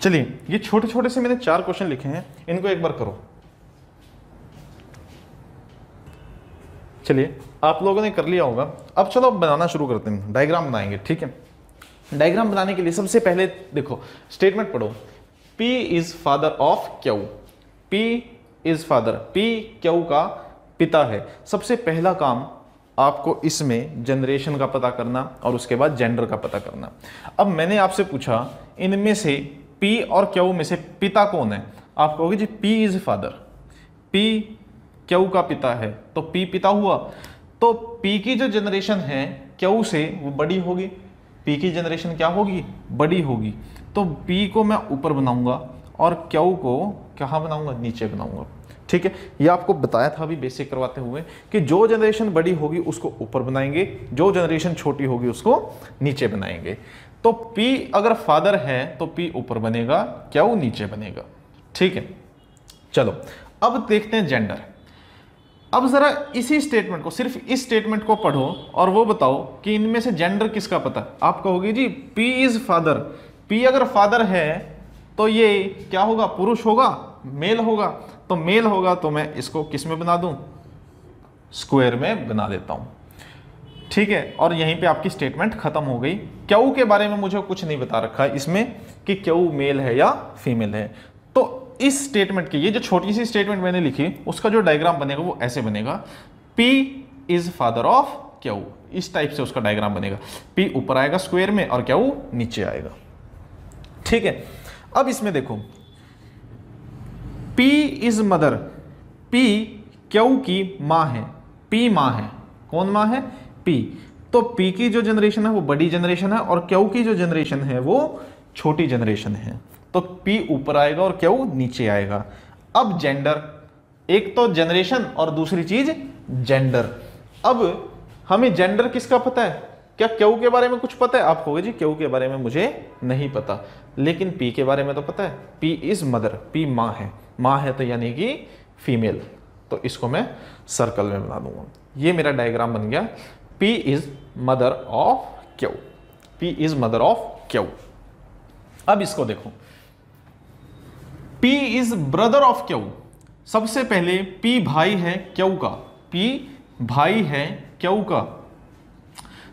चलिए, ये छोटे छोटे से मैंने 4 क्वेश्चन लिखे हैं, इनको एक बार करो। चलिए, आप लोगों ने कर लिया होगा। अब चलो बनाना शुरू करते हैं, डायग्राम बनाएंगे। ठीक है, डायग्राम बनाने के लिए सबसे पहले देखो स्टेटमेंट पढ़ो। P is father of Q, P is father, P Q का पिता है। सबसे पहला काम आपको इसमें जनरेशन का पता करना और उसके बाद जेंडर का पता करना। अब मैंने आपसे पूछा इनमें से P और Q में से पिता कौन है। आप कहोगे जी P is father, P Q का पिता है, तो P पिता हुआ। तो P की जो जनरेशन है Q से वो बड़ी होगी। P की जनरेशन क्या होगी? बड़ी होगी। तो P को मैं ऊपर बनाऊंगा और Q को कहाँ बनाऊंगा? नीचे बनाऊंगा। ठीक है, ये आपको बताया था अभी बेसिक करवाते हुए कि जो जनरेशन बड़ी होगी उसको ऊपर बनाएंगे, जो जनरेशन छोटी होगी उसको नीचे बनाएंगे। तो P अगर फादर है तो P ऊपर बनेगा, Q नीचे बनेगा। ठीक है, चलो अब देखते हैं जेंडर। अब जरा इसी स्टेटमेंट को, सिर्फ इस स्टेटमेंट को पढ़ो और वो बताओ कि इनमें से जेंडर किसका पता है। आप कहोगे जी P इज फादर, P अगर फादर है तो ये क्या होगा? पुरुष होगा, मेल होगा। तो मेल होगा तो मैं इसको किस में बना दूं? स्क्वायर में बना देता हूं। ठीक है, और यहीं पे आपकी स्टेटमेंट खत्म हो गई। Q के बारे में मुझे कुछ नहीं बता रखा इसमें कि Q मेल है या फीमेल है। तो इस स्टेटमेंट की, ये जो छोटी सी स्टेटमेंट मैंने लिखी, उसका जो डायग्राम बनेगा वो ऐसे बनेगा। P is father of Q, इस टाइप से उसका डायग्राम बनेगा। P ऊपर आएगा स्क्वायर में और Q नीचे आएगा। ठीक है, अब इसमें देखो P is mother, P Q की माँ है। P माँ है, कौन माँ है? P। तो P की जो जनरेशन है वो बड़ी जनरेशन है और Q की जो जनरेशन है वो छोटी जनरेशन है। तो P ऊपर आएगा और Q नीचे आएगा। अब जेंडर, एक तो जनरेशन और दूसरी चीज जेंडर। अब हमें जेंडर किसका पता है? क्या Q के बारे में कुछ पता है? आप कहोगे जी Q के बारे में मुझे नहीं पता, लेकिन P के बारे में तो पता है। P इज मदर, P माँ है, माँ है तो यानी कि फीमेल। तो इसको मैं सर्कल में बना दूंगा। ये मेरा डायग्राम बन गया, P is mother of Q, P is mother of Q। अब इसको देखो, P is brother of Q। सबसे पहले P भाई है Q का, P भाई है Q का।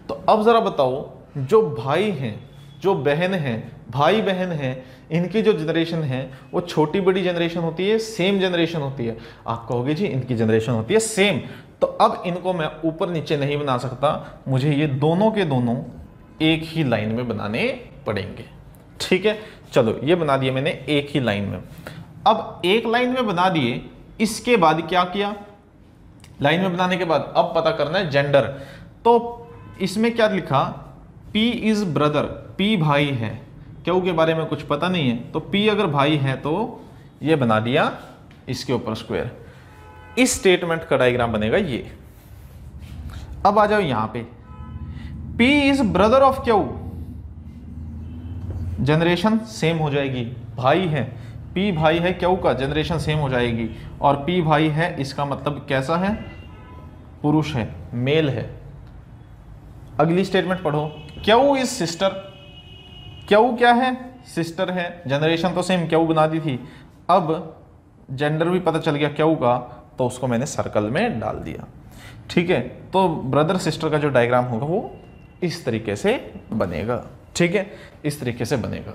तो अब जरा बताओ जो भाई हैं, जो बहन हैं, भाई बहन हैं, इनकी जो जनरेशन है वो छोटी बड़ी जनरेशन होती है, सेम जनरेशन होती है। आप कहोगे जी इनकी जनरेशन होती है सेम। तो अब इनको मैं ऊपर नीचे नहीं बना सकता, मुझे ये दोनों के दोनों एक ही लाइन में बनाने पड़ेंगे। ठीक है, चलो ये बना दिए मैंने एक ही लाइन में। अब एक लाइन में बना दिए, इसके बाद क्या किया? लाइन में बनाने के बाद अब पता करना है जेंडर। तो इसमें क्या लिखा? P इज ब्रदर, P भाई है, Q के बारे में कुछ पता नहीं है। तो P अगर भाई है तो ये बना दिया, इसके ऊपर स्क्वायर। इस स्टेटमेंट का डायग्राम बनेगा ये। अब आ जाओ यहां पे, P is brother of Q, generation same हो जाएगी, भाई है, P भाई है Q का, जनरेशन सेम हो जाएगी। और P भाई है इसका मतलब कैसा है? पुरुष है, मेल है। अगली स्टेटमेंट पढ़ो, Q इज सिस्टर, Q क्या है? सिस्टर है, जनरेशन तो सेम Q बना दी थी। अब जेंडर भी पता चल गया Q का, तो उसको मैंने सर्कल में डाल दिया। ठीक है, तो ब्रदर सिस्टर का जो डायग्राम होगा वो इस तरीके से बनेगा। ठीक है, इस तरीके से बनेगा।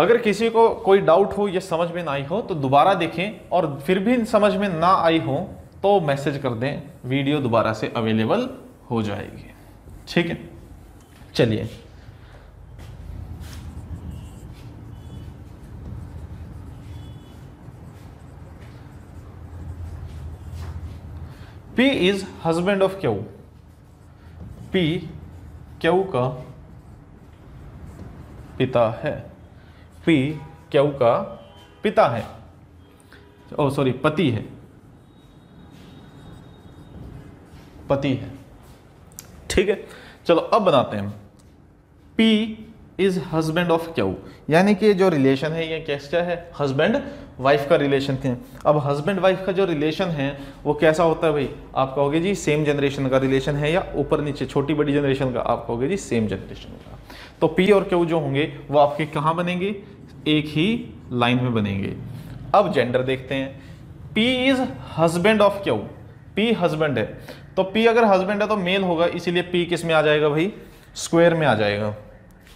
अगर किसी को कोई डाउट हो या समझ में ना आई हो तो दोबारा देखें, और फिर भी समझ में ना आई हो तो मैसेज कर दें, वीडियो दोबारा से अवेलेबल हो जाएगी। ठीक है, चलिए P is husband of Q, P Q का पिता है, P Q का पिता है, पति है, पति है। ठीक है, चलो अब बनाते हैं, P is husband of Q, यानी कि जो रिलेशन है ये कैसा है? हस्बैंड वाइफ का रिलेशन है। अब हस्बैंड वाइफ का जो रिलेशन है वो कैसा होता है भाई? आप कहोगे जी सेम जनरेशन का रिलेशन है या ऊपर नीचे छोटी बड़ी जनरेशन का? आप कहोगे जी सेम जनरेशन का। तो पी और क्यू जो होंगे वो आपके कहाँ बनेंगे, एक ही लाइन में बनेंगे। अब जेंडर देखते हैं, P is husband of Q, P husband है तो पी अगर हस्बैंड है तो मेल होगा, इसीलिए पी किस में आ जाएगा भाई, स्क्वायर में आ जाएगा।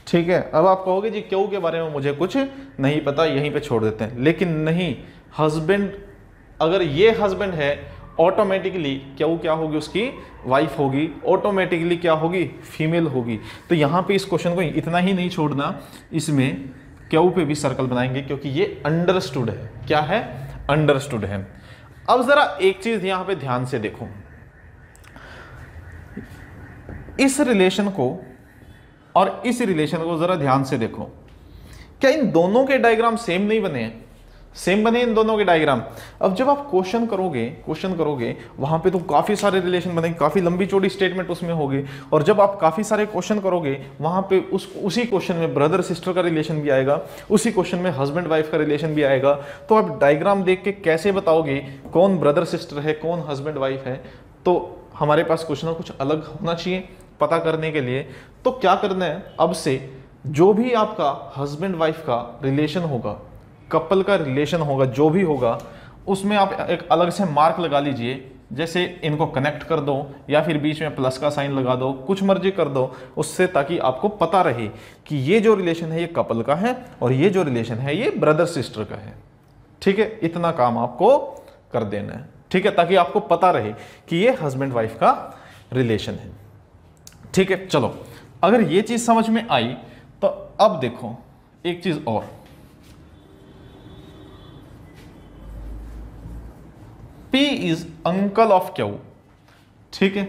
ठीक है, अब आप कहोगे जी क्यू के बारे में मुझे कुछ नहीं पता, यहीं पे छोड़ देते हैं, लेकिन नहीं, हस्बैंड अगर ये हस्बैंड है ऑटोमेटिकली क्यू क्या होगी, उसकी वाइफ होगी, ऑटोमेटिकली क्या होगी, फीमेल होगी। तो यहाँ पे इस क्वेश्चन को इतना ही नहीं छोड़ना, इसमें क्यू पे भी सर्कल बनाएंगे क्योंकि ये अंडरस्टूड है, क्या है, अंडरस्टूड है। अब जरा एक चीज यहाँ पे ध्यान से देखो, इस रिलेशन को और इस रिलेशन को जरा ध्यान से देखो, क्या इन दोनों के डायग्राम सेम नहीं बने हैं, सेम बने इन दोनों के डायग्राम। अब जब आप क्वेश्चन करोगे वहां पे तो काफी सारे रिलेशन बनेंगे, काफी लंबी चौड़ी स्टेटमेंट उसमें होगी, और जब आप काफी सारे क्वेश्चन करोगे वहां पे उसी क्वेश्चन में ब्रदर सिस्टर का रिलेशन भी आएगा, उसी क्वेश्चन में हस्बैंड वाइफ का रिलेशन भी आएगा। तो आप डायग्राम देख के कैसे बताओगे कौन ब्रदर सिस्टर है, कौन हस्बैंड वाइफ है? तो हमारे पास कुछ ना कुछ अलग होना चाहिए पता करने के लिए। तो क्या करना है, अब से जो भी आपका हस्बैंड वाइफ का रिलेशन होगा, कपल का रिलेशन होगा, जो भी होगा, उसमें आप एक अलग से मार्क लगा लीजिए, जैसे इनको कनेक्ट कर दो या फिर बीच में प्लस का साइन लगा दो, कुछ मर्जी कर दो उससे, ताकि आपको पता रहे कि ये जो रिलेशन है ये कपल का है और ये जो रिलेशन है ये ब्रदर सिस्टर का है। ठीक है, इतना काम आपको कर देना है, ठीक है, ताकि आपको पता रहे कि ये हस्बैंड वाइफ का रिलेशन है। ठीक है, चलो अगर ये चीज समझ में आई तो अब देखो एक चीज और, P is uncle of Q. ठीक है,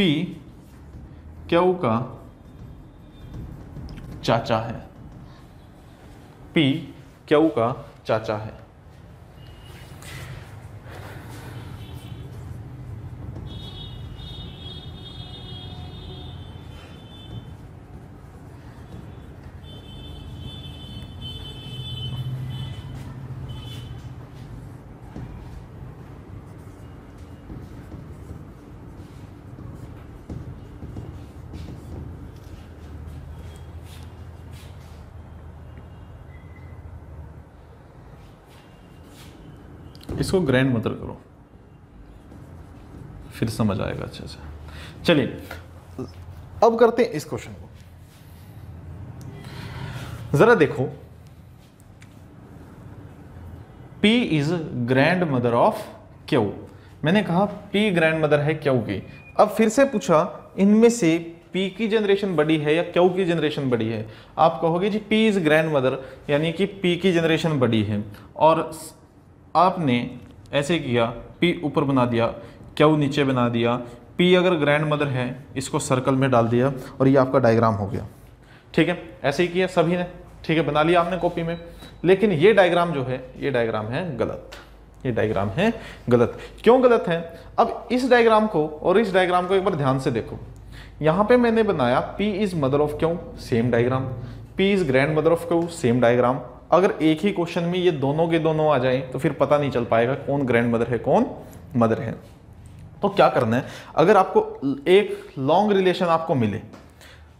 P क्यू का चाचा है, P क्यू का चाचा है। इसको ग्रैंड मदर करो, फिर समझ आएगा अच्छे से। चलिए अब करते हैं इस क्वेश्चन को, जरा देखो, P is grandmother of Q. मैंने कहा P ग्रैंड मदर है क्यू की, अब फिर से पूछा इनमें से P की जनरेशन बड़ी है या क्यू की जनरेशन बड़ी है? आप कहोगे जी P इज ग्रैंड मदर, यानी कि P की जनरेशन बड़ी है, और आपने ऐसे किया, P ऊपर बना दिया, क्यू नीचे बना दिया, P अगर ग्रैंड मदर है इसको सर्कल में डाल दिया और ये आपका डायग्राम हो गया। ठीक है, ऐसे ही किया सभी ने, ठीक है, बना लिया आपने कॉपी में, लेकिन ये डायग्राम जो है ये डायग्राम है गलत, ये डायग्राम है गलत। क्यों गलत है? अब इस डायग्राम को और इस डायग्राम को एक बार ध्यान से देखो, यहाँ पे मैंने बनाया P is mother of Q, same diagram, P is grandmother of Q, same diagram. अगर एक ही क्वेश्चन में ये दोनों के दोनों आ जाएं तो फिर पता नहीं चल पाएगा कौन ग्रैंड मदर है कौन मदर है। तो क्या करना है, अगर आपको एक लॉन्ग रिलेशन आपको मिले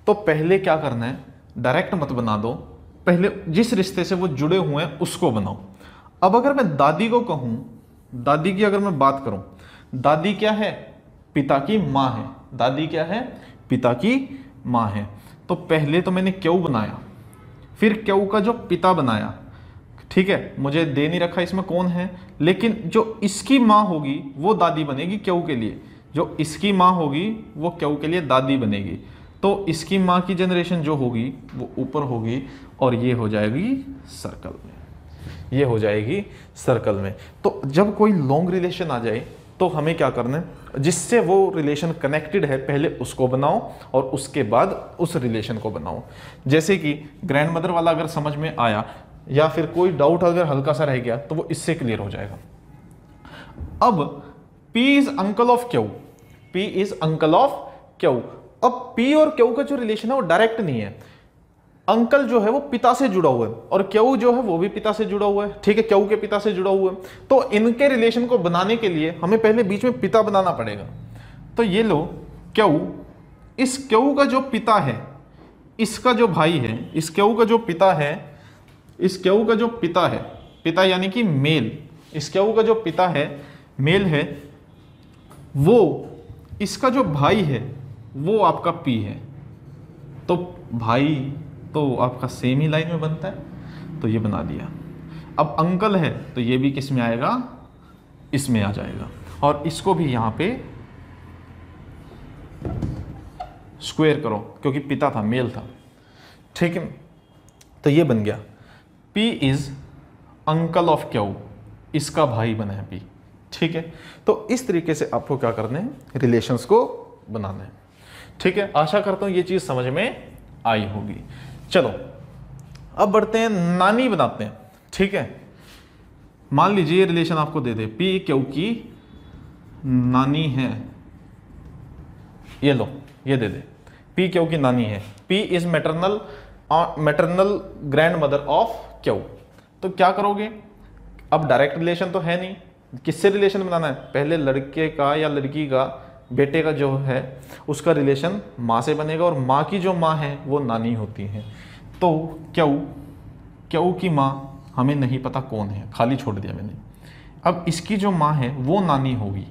तो पहले क्या करना है, डायरेक्ट मत बना दो, पहले जिस रिश्ते से वो जुड़े हुए हैं उसको बनाओ। अब अगर मैं दादी को कहूँ, दादी की अगर मैं बात करूँ, दादी क्या है, पिता की माँ है, दादी क्या है, पिता की माँ है। तो पहले तो मैंने क्यू बनाया, फिर क्यू का जो पिता बनाया, ठीक है, मुझे दे नहीं रखा इसमें कौन है, लेकिन जो इसकी माँ होगी वो दादी बनेगी क्यू के लिए, जो इसकी माँ होगी वो क्यू के लिए दादी बनेगी। तो इसकी माँ की जनरेशन जो होगी वो ऊपर होगी और ये हो जाएगी सर्कल में, ये हो जाएगी सर्कल में। तो जब कोई लॉन्ग रिलेशन आ जाए तो हमें क्या करना है, जिससे वो रिलेशन कनेक्टेड है पहले उसको बनाओ और उसके बाद उस रिलेशन को बनाओ। जैसे कि ग्रैंड मदर वाला अगर समझ में आया या फिर कोई डाउट अगर हल्का सा रह गया तो वो इससे क्लियर हो जाएगा। अब P is uncle of Q, P is uncle of Q. अब P और क्यू का जो रिलेशन है वो डायरेक्ट नहीं है, अंकल जो है वो पिता से जुड़ा हुआ है और क्यू जो है वो भी पिता से जुड़ा हुआ है, ठीक है, क्यू के पिता से जुड़ा हुआ है। तो इनके रिलेशन को बनाने के लिए हमें पहले बीच में पिता बनाना पड़ेगा। तो ये लो क्यू, इस क्यू का जो पिता है इसका जो भाई है, इस केऊ का जो पिता है, इस केऊ का जो पिता है, पिता यानी कि मेल, इस केऊ का जो पिता है मेल है, वो इसका जो भाई है वो आपका पी है। तो भाई तो आपका सेम ही लाइन में बनता है, तो ये बना दिया। अब अंकल है तो ये भी किस में आएगा, इसमें आ जाएगा। और इसको भी यहाँ पे स्क्वायर करो क्योंकि पिता था, मेल था, ठीक है। तो ये बन गया P is uncle of Q, इसका भाई बना है P, ठीक है। तो इस तरीके से आपको क्या करना है, रिलेशंस को बनाना है, ठीक है। आशा करता हूँ ये चीज़ समझ में आई होगी। चलो अब बढ़ते हैं, नानी बनाते हैं, ठीक है। मान लीजिए ये रिलेशन आपको दे दे, P क्यू की नानी है, ये लो ये दे दे, P क्यू की नानी है, P is maternal grandmother of Q. तो क्या करोगे, अब डायरेक्ट रिलेशन तो है नहीं, किससे रिलेशन बनाना है, पहले लड़के का या लड़की का, बेटे का जो है उसका रिलेशन माँ से बनेगा, और माँ की जो माँ है वो नानी होती है। तो क्यू, क्यू की माँ हमें नहीं पता कौन है, खाली छोड़ दिया मैंने। अब इसकी जो माँ है वो नानी होगी,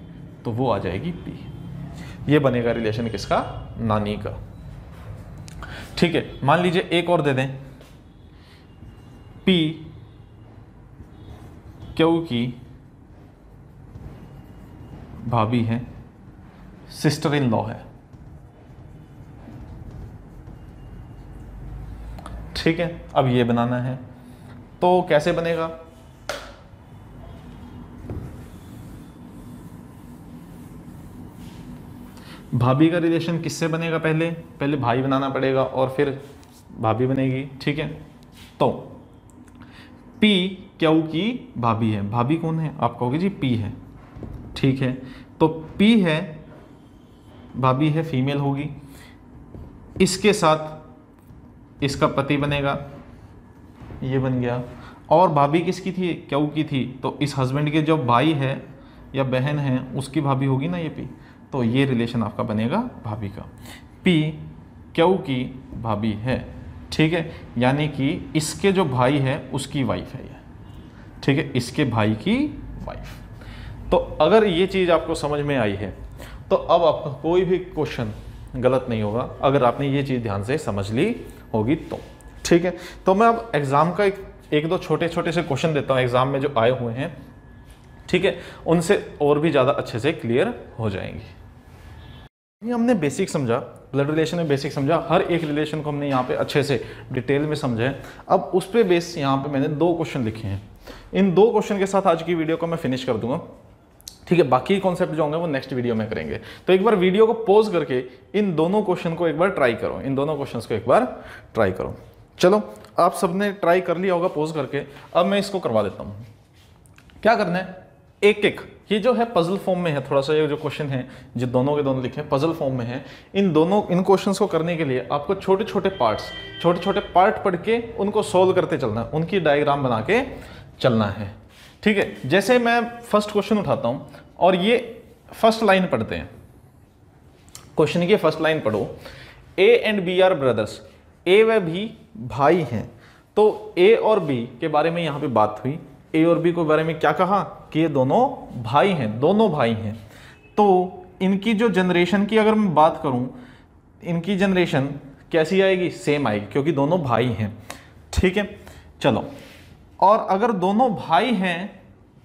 तो वो आ जाएगी P। ये बनेगा रिलेशन किसका, नानी का, ठीक है। मान लीजिए एक और दे दें, P क्यू की भाभी है, सिस्टर इन लॉ है, ठीक है। अब ये बनाना है तो कैसे बनेगा, भाभी का रिलेशन किससे बनेगा, पहले पहले भाई बनाना पड़ेगा और फिर भाभी बनेगी, ठीक है। तो P क्यू की भाभी है, भाभी कौन है, आप कहोगे जी P है, ठीक है। तो P है, भाभी है, फीमेल होगी, इसके साथ इसका पति बनेगा, ये बन गया। और भाभी किसकी थी, क्यू की थी, तो इस हस्बैंड के जो भाई है या बहन है उसकी भाभी होगी ना ये P। तो ये रिलेशन आपका बनेगा भाभी का, P क्यू की भाभी है, ठीक है। यानी कि इसके जो भाई है उसकी वाइफ है ये, ठीक है, इसके भाई की वाइफ। तो अगर ये चीज़ आपको समझ में आई है तो अब आपका कोई भी क्वेश्चन गलत नहीं होगा, अगर आपने ये चीज़ ध्यान से समझ ली होगी तो, ठीक है। तो मैं अब एग्ज़ाम का एक दो छोटे छोटे से क्वेश्चन देता हूँ, एग्ज़ाम में जो आए हुए हैं, ठीक है, उनसे और भी ज़्यादा अच्छे से क्लियर हो जाएंगी। ये हमने बेसिक समझा, ब्लड रिलेशन में बेसिक समझा, हर एक रिलेशन को हमने यहाँ पे अच्छे से डिटेल में समझे। अब उस पे बेस यहाँ पे मैंने 2 क्वेश्चन लिखे हैं, इन 2 क्वेश्चन के साथ आज की वीडियो को मैं फिनिश कर दूंगा, ठीक है। बाकी कॉन्सेप्ट जो होंगे वो नेक्स्ट वीडियो में करेंगे। तो एक बार वीडियो को पॉज करके इन दोनों क्वेश्चन को एक बार ट्राई करो, इन दोनों क्वेश्चन को एक बार ट्राई करो। चलो आप सबने ट्राई कर लिया होगा पॉज करके, अब मैं इसको करवा देता हूँ। क्या करना है, एक एक ये जो है पजल फॉर्म में है, थोड़ा सा ये जो क्वेश्चन है जो दोनों के दोनों लिखे हैं पजल फॉर्म में है, इन क्वेश्चंस को करने के लिए आपको छोटे छोटे पार्ट पढ़ के उनको सॉल्व करते चलना है, उनकी डायग्राम बना के चलना है, ठीक है। जैसे मैं फर्स्ट क्वेश्चन उठाता हूँ और ये फर्स्ट लाइन पढ़ते हैं, क्वेश्चन की फर्स्ट लाइन पढ़ो, A and B are brothers, A व बी भाई हैं। तो ए और बी के बारे में यहाँ पर बात हुई, ए और बी के बारे में क्या कहा कि ये दोनों भाई हैं, दोनों भाई हैं। तो इनकी जो जनरेशन की अगर मैं बात करूं, इनकी जनरेशन कैसी आएगी, सेम आएगी क्योंकि दोनों भाई हैं, ठीक है। चलो, और अगर दोनों भाई हैं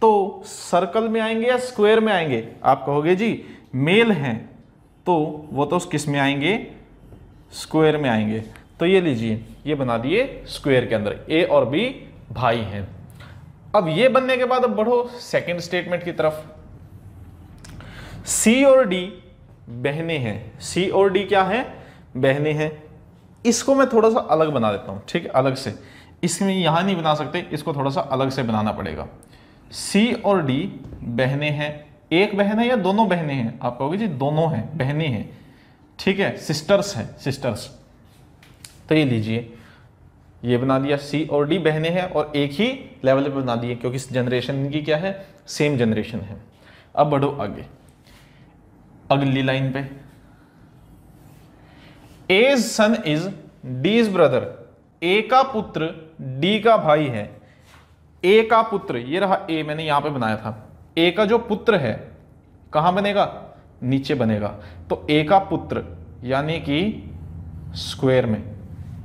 तो सर्कल में आएंगे या स्क्वायर में आएंगे, आप कहोगे जी मेल हैं तो वो तो किस में आएंगे, स्क्वायर में आएंगे। तो ये लीजिए ये बना दिए स्क्वायर के अंदर, ए और बी भाई हैं। अब ये बनने के बाद अब बढ़ो सेकंड स्टेटमेंट की तरफ, C और D बहने हैं, C और D क्या है, बहने हैं। इसको मैं थोड़ा सा अलग बना देता हूं, ठीक है, अलग से, इसमें यहां नहीं बना सकते, इसको थोड़ा सा अलग से बनाना पड़ेगा। C और D बहने हैं, एक बहन है या दोनों बहने हैं, आप कहोगे जी दोनों हैं, बहने हैं, ठीक है, सिस्टर्स हैं, सिस्टर्स। तो ये लीजिए ये बना दिया, C और D बहने हैं और एक ही लेवल पे बना दिए क्योंकि जनरेशन की क्या है, सेम जनरेशन है। अब बढ़ो आगे अगली लाइन पे, A son is D's brother, A का पुत्र डी का भाई है। ए का पुत्र, ये रहा ए, मैंने यहां पे बनाया था। ए का जो पुत्र है कहां बनेगा? नीचे बनेगा। तो ए का पुत्र यानी कि स्क्वायर में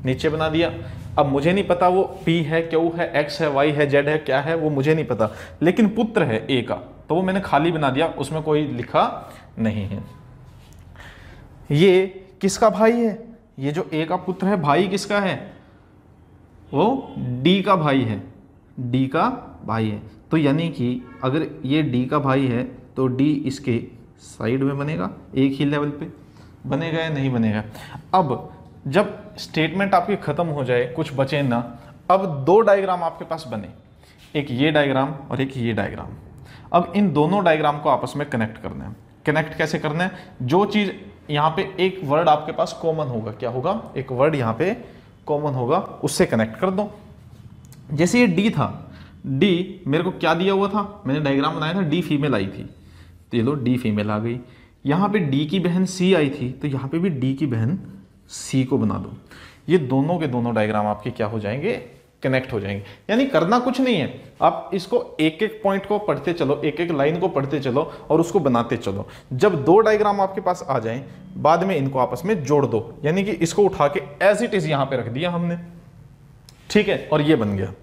नीचे बना दिया। अब मुझे नहीं पता वो P है, Q है, X है, Y है, Z है, क्या है वो मुझे नहीं पता, लेकिन पुत्र है A का, तो वो मैंने खाली बना दिया, उसमें कोई लिखा नहीं है। ये किसका भाई है? ये जो A का पुत्र है भाई किसका है? वो D का भाई है, D का भाई है। तो यानी कि अगर ये D का भाई है तो D इसके साइड में बनेगा, एक ही लेवल पे बनेगा या नहीं बनेगा। अब जब स्टेटमेंट आपकी ख़त्म हो जाए, कुछ बचे ना, अब दो डायग्राम आपके पास बने, एक ये डायग्राम और एक ये डायग्राम। अब इन दोनों डायग्राम को आपस में कनेक्ट करना है। कनेक्ट कैसे करना है? जो चीज़ यहाँ पे एक वर्ड आपके पास कॉमन होगा, क्या होगा? एक वर्ड यहाँ पे कॉमन होगा, उससे कनेक्ट कर दो। जैसे ये डी था, डी मेरे को क्या दिया हुआ था? मैंने डायग्राम बनाया था, डी फीमेल आई थी, तो ये लो डी फीमेल आ गई। यहाँ पे डी की बहन सी आई थी, तो यहाँ पे भी डी की बहन सी को बना दो। ये दोनों के दोनों डायग्राम आपके क्या हो जाएंगे? कनेक्ट हो जाएंगे। यानी करना कुछ नहीं है, आप इसको एक एक पॉइंट को पढ़ते चलो, एक एक लाइन को पढ़ते चलो और उसको बनाते चलो। जब दो डायग्राम आपके पास आ जाएं, बाद में इनको आपस में जोड़ दो। यानी कि इसको उठा के एज इट इज यहाँ पे रख दिया हमने, ठीक है, और ये बन गया।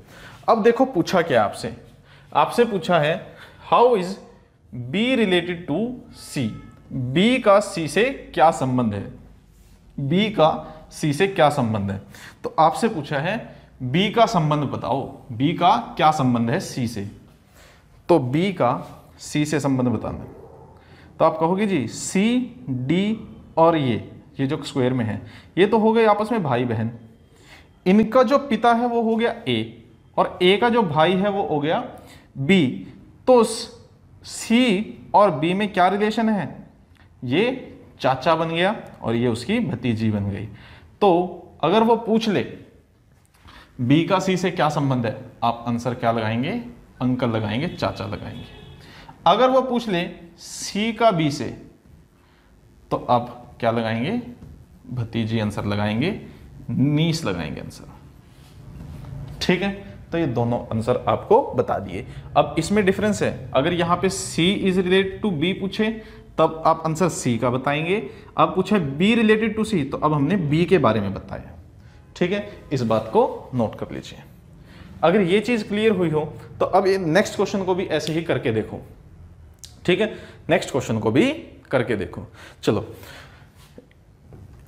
अब देखो पूछा क्या आपसे, आपसे पूछा है how is B related to C. B का सी से क्या संबंध है? बी का सी से क्या संबंध है? तो आपसे पूछा है बी का संबंध बताओ, बी का क्या संबंध है सी से। तो बी का सी से संबंध बताना है। तो आप कहोगे जी सी, डी और ये जो स्क्वायर में है, ये तो हो गए आपस में भाई बहन। इनका जो पिता है वो हो गया ए, और ए का जो भाई है वो हो गया बी। तो सी और बी में क्या रिलेशन है? ये चाचा बन गया और ये उसकी भतीजी बन गई। तो अगर वो पूछ ले बी का सी से क्या संबंध है, आप आंसर क्या लगाएंगे? अंकल लगाएंगे, चाचा लगाएंगे। अगर वो पूछ ले सी का बी से, तो आप क्या लगाएंगे? भतीजी आंसर लगाएंगे, नीस लगाएंगे आंसर, ठीक है। तो ये दोनों आंसर आपको बता दिए। अब इसमें डिफरेंस है, अगर यहाँ पे C is related to B पूछे तब आप आंसर सी का बताएंगे। अब पूछे बी रिलेटेड टू सी, तो अब हमने बी के बारे में बताया, ठीक है, इस बात को नोट कर लीजिए। अगर ये चीज़ क्लियर हुई हो तो अब ये नेक्स्ट क्वेश्चन को भी ऐसे ही करके देखो, ठीक है, नेक्स्ट क्वेश्चन को भी करके देखो। चलो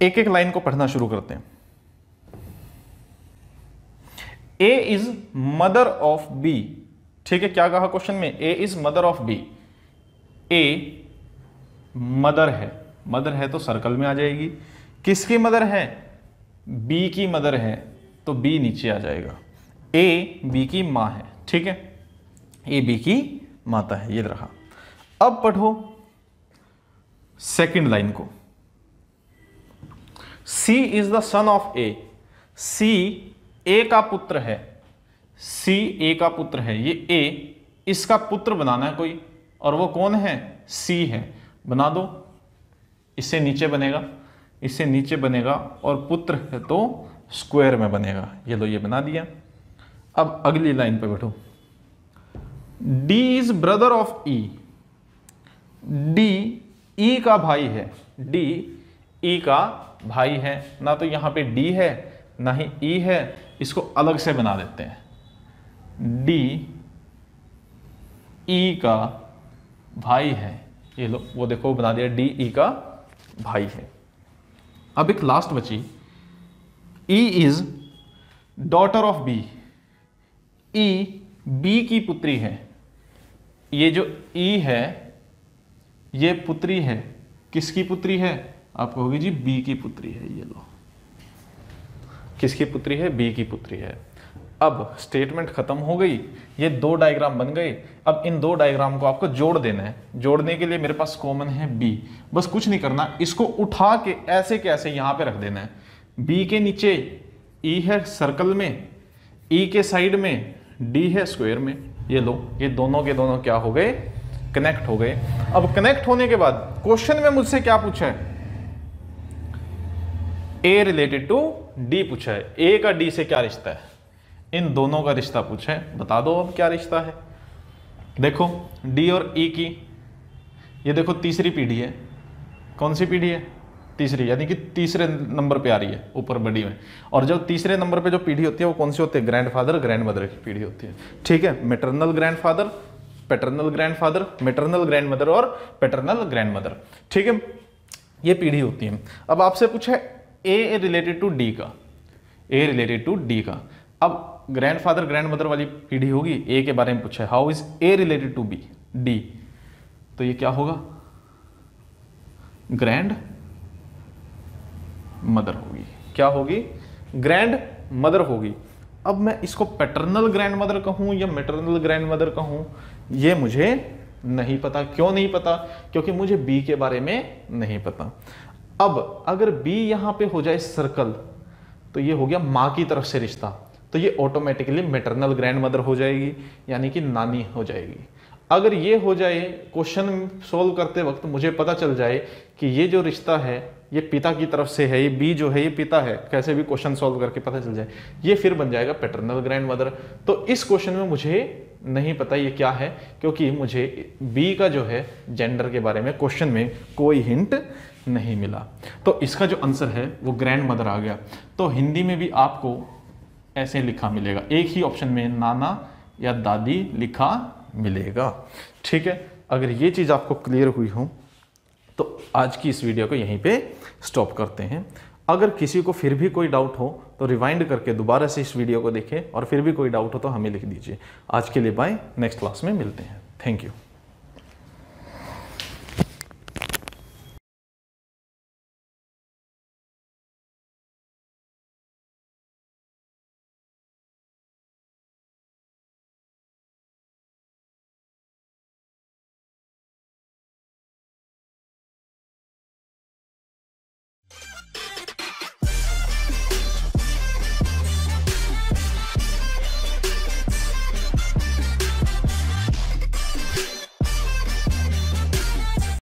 एक एक लाइन को पढ़ना शुरू करते हैं। A is mother of B, ठीक है, क्या कहा क्वेश्चन में? A is mother of B. A mother है, मदर है तो सर्कल में आ जाएगी। किसकी मदर है? बी की मदर है, तो बी नीचे आ जाएगा। ए बी की माँ है, ठीक है, ए बी की माता है, ये रहा। अब पढ़ो सेकंड लाइन को, C is the son of A. C A का पुत्र है, सी ए का पुत्र है, ये ए इसका पुत्र बनाना है कोई, और वो कौन है? सी है, बना दो। इससे नीचे बनेगा, इससे नीचे बनेगा, और पुत्र है तो स्क्वायर में बनेगा, ये लो ये बना दिया। अब अगली लाइन पे बैठो, D is brother of E. D E का भाई है, डी ई का भाई है, ना तो यहाँ पे डी है ना ही ई है, इसको अलग से बना देते हैं। डी ई का भाई है, ये लो वो देखो बना दिया, डी ई का भाई है। अब एक लास्ट बची, E is daughter of B. E B की पुत्री है, ये जो ई है ये पुत्री है, किसकी पुत्री है? आप कहोगे जी बी की पुत्री है, ये लो किसकी पुत्री है? बी की पुत्री है। अब स्टेटमेंट खत्म हो गई, ये दो डायग्राम बन गए। अब इन दो डायग्राम को आपको जोड़ देना है। जोड़ने के लिए मेरे पास कॉमन है बी, बस कुछ नहीं करना, इसको उठा के ऐसे कैसे यहाँ पे रख देना है। बी के नीचे ई है सर्कल में, ई के साइड में डी है स्क्वायर में, ये लो ये दोनों के दोनों क्या हो गए? कनेक्ट हो गए। अब कनेक्ट होने के बाद क्वेश्चन में मुझसे क्या पूछा है? ए रिलेटेड टू डी पूछा है, ए का डी से क्या रिश्ता है, इन दोनों का रिश्ता पूछा है, बता दो अब क्या रिश्ता है। देखो डी और ई की, ये देखो तीसरी पीढ़ी है, कौन सी पीढ़ी है, तीसरी, यानी कि तीसरे नंबर पे आ रही है ऊपर बड़ी में। और जब तीसरे नंबर पे जो पीढ़ी होती है वो कौन सी होती है, ग्रैंडफादर ग्रैंडमदर की पीढ़ी होती है। ठीक है, maternal grandfather, paternal grandfather, maternal grandmother और पैटर्नल ग्रैंडमदर। ठीक है, ये पीढ़ी होती है। अब आपसे पूछा है ए रिलेटेड टू डी का, ए रिलेटेड टू डी का, अब ग्रैंडफादर ग्रैंडमदर वाली पीढ़ी होगी। ए के बारे में पूछा है, how is A related to B D, तो ये क्या होगा, ग्रैंड मदर होगी, क्या होगी, ग्रैंड मदर होगी। अब मैं इसको पैटर्नल ग्रैंड मदर कहूँ या मैटरनल ग्रैंड मदर कहूँ ये मुझे नहीं पता। क्यों नहीं पता, क्योंकि मुझे बी के बारे में नहीं पता। अब अगर बी यहाँ पे हो जाए सर्कल, तो ये हो गया माँ की तरफ से रिश्ता, तो ये ऑटोमेटिकली मैटरनल ग्रैंड मदर हो जाएगी, यानी कि नानी हो जाएगी। अगर ये हो जाए, क्वेश्चन सोल्व करते वक्त मुझे पता चल जाए कि ये जो रिश्ता है ये पिता की तरफ से है, ये बी जो है ये पिता है, कैसे भी क्वेश्चन सॉल्व करके पता चल जाए, ये फिर बन जाएगा पैटर्नल ग्रैंड मदर। तो इस क्वेश्चन में मुझे नहीं पता ये क्या है, क्योंकि मुझे बी का जो है जेंडर के बारे में क्वेश्चन में कोई हिंट नहीं मिला। तो इसका जो आंसर है वो ग्रैंड मदर आ गया। तो हिंदी में भी आपको ऐसे लिखा मिलेगा, एक ही ऑप्शन में नाना या दादी लिखा मिलेगा। ठीक है, अगर ये चीज़ आपको क्लियर हुई हो तो आज की इस वीडियो को यहीं पे स्टॉप करते हैं। अगर किसी को फिर भी कोई डाउट हो तो रिवाइंड करके दोबारा से इस वीडियो को देखें, और फिर भी कोई डाउट हो तो हमें लिख दीजिए। आज के लिए बाय, नेक्स्ट क्लास में मिलते हैं, थैंक यू।